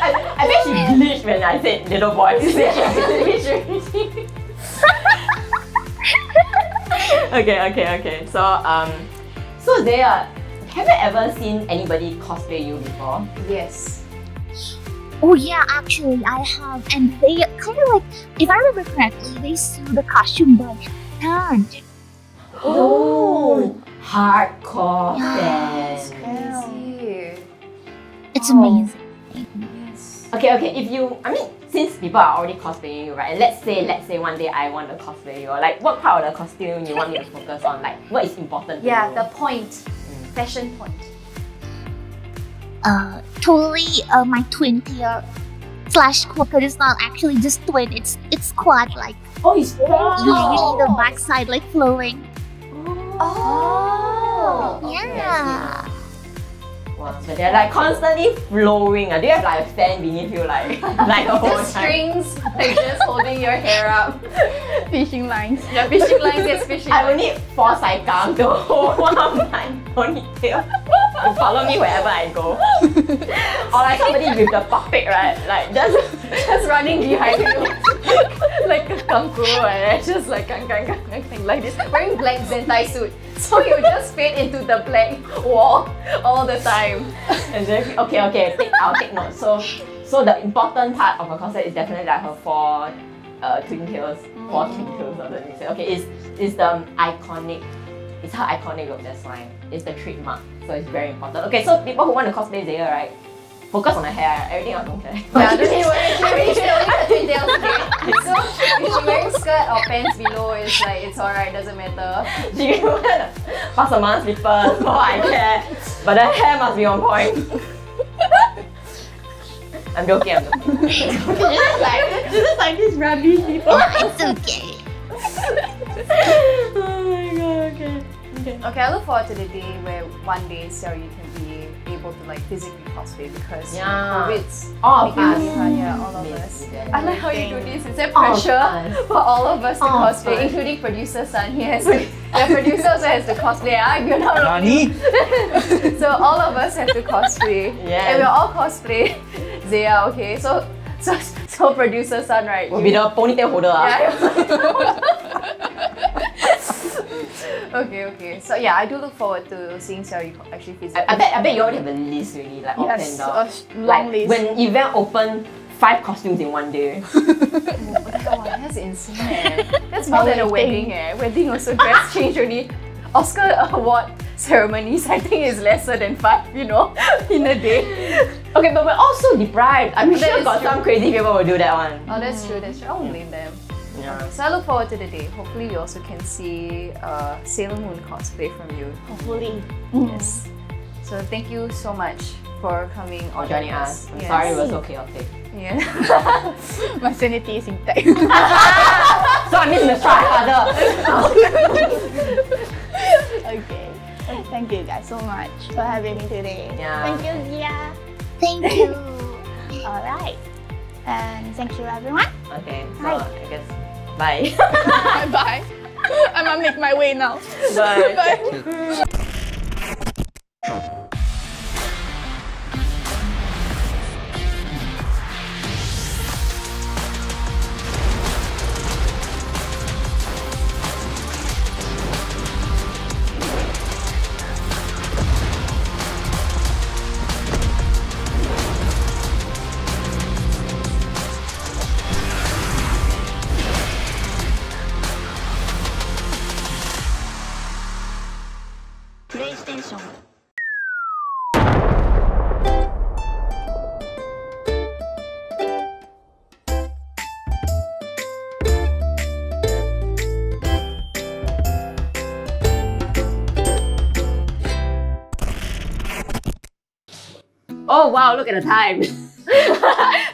I, I think she glitched when I said little boy. She glitched. Okay, okay, okay. So, um, so Zea, have you ever seen anybody cosplay you before? Yes. Oh yeah, actually I have, and they kind of like, if I remember correctly, they sew the costume by hand. Oh, hardcore fans. Yeah, it's crazy. It's oh. amazing. Yes. Okay, okay. If you, I mean. Since people are already cosplaying you, right? And let's say, let's say one day I want to cosplay you, or like what part of the costume you want me to focus on? Like what is important? Yeah, to you? The point, mm. fashion point. Uh, totally. Uh, my twin tier slash quad, because it's not actually just twin. It's it's quad like. Oh, it's quad. Usually the backside like flowing. Oh. oh yeah. Okay. Wow, but they're like constantly flowing. Do you have like a fan beneath you, like like the whole strings, time? Like just holding your hair up. Fishing lines. Yeah, fishing lines. Yes, fishing. I will need four saikang to hold one of my ponytail. And follow me wherever I go. Or like somebody with the puppet, right? Like just just running behind you, like a kung fu, right? Just like kang kang kang like this, wearing black zentai suit. So you just fade into the black wall all the time. And then, okay, okay, take, I'll take note. So, so the important part of her concept is definitely like her four uh, twin tails, four mm. twin tails or something. Okay, it's it's the iconic, it's her iconic look. That's why it's the trademark. So it's very important. Okay, so people who want to cosplay Zea, right? Focus on the hair. Everything else don't care. Yeah, don't care. She only has twin tails. Okay, so if she wearing skirt or pants below, it's like it's alright. Doesn't matter. She can wear pasama slippers. No, I care. But the hair must be on point. I'm joking. I'm joking. She's just like she's just like these rubbish people. It's okay. Oh my god. Okay. Okay. Okay, I look forward to the day where one day Zea you can be able to like physically cosplay because yeah. COVID's all of us, yeah, all of us. I like how you do this. It's a pressure all for all of us to all cosplay, including producer Sun. He has to, the producer also has to cosplay. I you're not Nani? So all of us have to cosplay, yes. And we're all cosplay Zea. Okay, so so so producer Sun, right? Will be the ponytail holder. Okay, okay. So yeah, I do look forward to seeing Zea actually physically. I, I bet, I bet you already have a list really, like up yes, and down. A long like, list. When event open, five costumes in one day. Oh my god, that's insane. Eh. That's more than a wedding. Eh, wedding also dress change only. Oscar award ceremonies, I think, is lesser than five. You know, in a day. Okay, but we're also deprived. I'm that sure got true. Some crazy people will do that one. Oh, that's true. That's true. I won't blame them. Yeah. So I look forward to the day. Hopefully you also can see uh, Sailor Moon cosplay from you. Hopefully. Yes. Mm. So thank you so much for coming or joining us. I'm yes. sorry it was so chaotic. Yeah. My sanity is intact. So I need to try harder. Okay. Thank you guys so much for having me today. Yeah. Thank you, Zea. Thank you. Alright. And thank you everyone. Okay, so bye. I guess bye. Bye. I'm gonna make my way now. Bye. Bye. Oh wow, look at the time.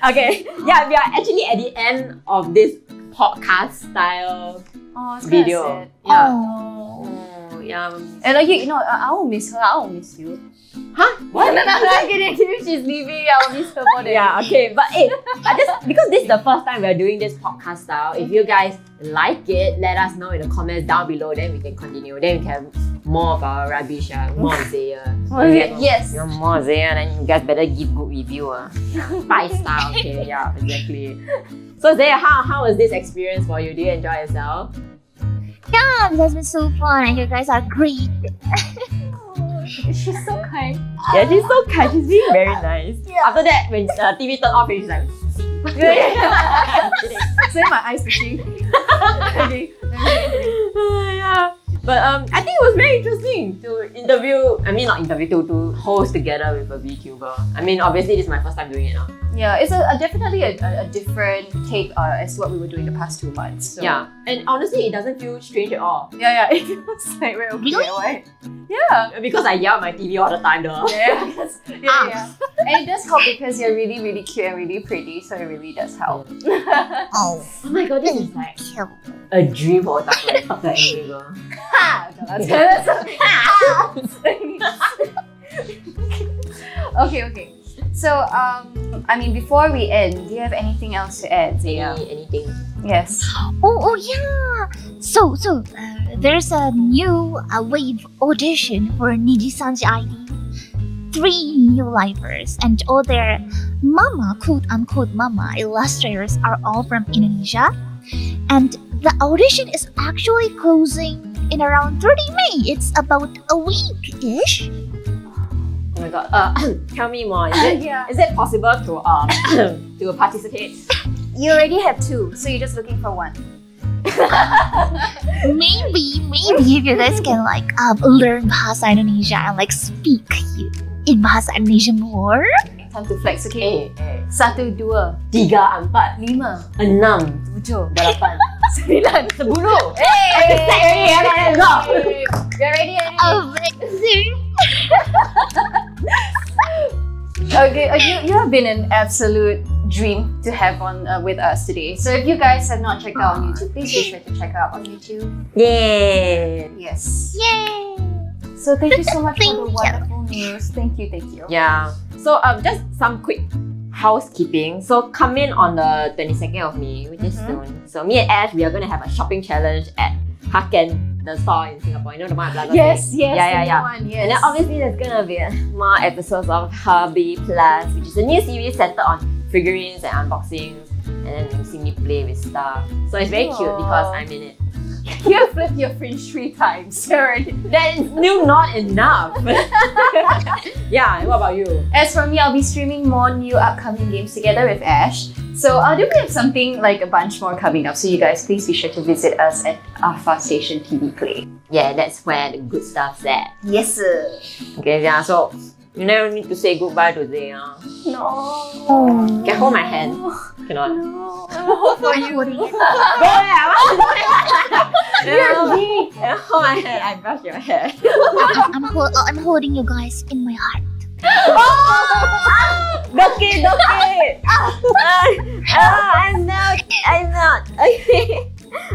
Okay, yeah, we are actually at the end of this podcast style oh, video. Yeah. Oh. Oh, yeah. And like you, you know, I will miss her. I will miss you. Huh? What? No, no, no, no, kidding, kidding. She's leaving. I will miss her for that. Yeah. Okay, but hey, I just because this is the first time we are doing this podcast style. If you guys like it, let us know in the comments down below. Then we can continue. Then we can have more of our rubbish. Uh, more Zea. Yes. You know, more Zea, and you guys better give good review. Uh. Five star. Okay. Yeah. Exactly. So Zea, how how was this experience for you? Did you enjoy yourself? Yeah, it has been so fun, and you guys are great. She's so kind. Yeah, she's so kind. She's being very nice. Yeah. After that, when uh, T V turned off, she's like... So my eyes twitching. Okay. Uh, yeah. But um, I think it was very interesting to interview... I mean, not interview, to, to host together with a VTuber. I mean, obviously, this is my first time doing it now. Yeah, it's a, a definitely a, a, a different take uh, as what we were doing the past two months. So. Yeah, and honestly, it doesn't feel strange at all. Yeah, yeah, it feels like we're okay, right? Yeah, because I yell at my T V all the time, though. Yeah, because, yeah, ah. yeah. And it does help because you're really, really cute and really pretty, so it really does help. Oh, oh my god, this is like a dream for a doctor angry girl. Ha! Okay, okay. So, um, I mean, before we end, do you have anything else to add, Zea? Any, anything? Yes. Oh, oh yeah. So, so uh, there's a new uh, wave audition for NIJISANJI I D. Three new livers and all their mama, quote unquote mama illustrators are all from Indonesia, and the audition is actually closing in around thirty May. It's about a week-ish. Oh my god! Uh, tell me more. Is it, yeah. is it possible to um to participate? You already have two, so you're just looking for one. maybe, maybe if you guys can like um learn Bahasa Indonesia and like speak in Bahasa Indonesia more. Time to flex, okay? Hey, hey. Satu, dua, tiga, empat, lima, enam, tujuh, delapan, sembilan, sepuluh. Hey, hey, hey, go! You're ready, ready. Oh, okay, you, you have been an absolute dream to have on uh, with us today. So if you guys have not checked out on YouTube, please be sure to check out on YouTube. Yay! Yes. Yay! So thank you so much for the wonderful news. Thank you, thank you. Yeah. So um, just some quick housekeeping. So come in on the twenty-second of May, which mm-hmm. is soon. So me and Ash, we are going to have a shopping challenge at Haken, the store in Singapore, you know, the Maya Plaza. Yes, yes, yeah, yeah, yeah. One, yes. And then obviously there's gonna be more episodes of Hobby Plus, which is a new series centered on figurines and unboxings, and then you see me play with stuff. So it's very Aww. cute because I'm in it. You have flipped your fringe three times. That is still not enough. Yeah, what about you? As for me, I'll be streaming more new upcoming games together with Ash. So I'll do have something like a bunch more coming up. So you guys, please be sure to visit us at A F A Station T V Play. Yeah, that's where the good stuff's at. Yes, sir. Okay, yeah, so you never need to say goodbye to Zea. No. Oh. Can I hold my hand? Cannot. No. I will hold for you. Go there. I want to do it. You're me. Hold my hand. I brush your hair. I'm, I'm, hold, I'm holding you guys in my heart. Oh! Doki, doki! I'm not. I'm not. Okay.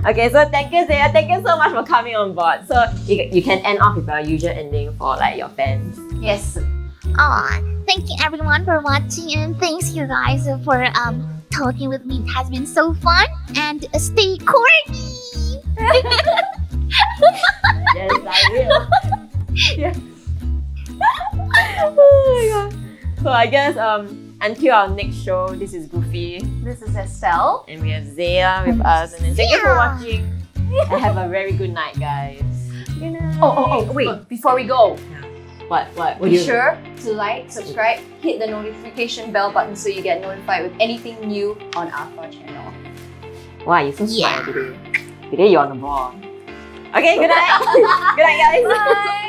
Okay, so thank you, Zea. Thank you so much for coming on board. So you, you can end off with our usual ending for like your fans. Yes. Aw, thank you everyone for watching, and thanks you guys for um talking with me. It has been so fun, and stay corny. Yes, I will. Yeah. Oh my god. So I guess um until our next show, this is Goofy. This is Estelle. And we have Zea with us. And then thank you for watching. And have a very good night, guys. Good night. Oh, oh, oh, wait. Oh, before we go. What, what? Be sure to like, subscribe, hit the notification bell button so you get notified with anything new on A F A channel. Wow, you're so smart yeah. today. Today you're on the ball. Okay, good night. Good night, guys. Bye.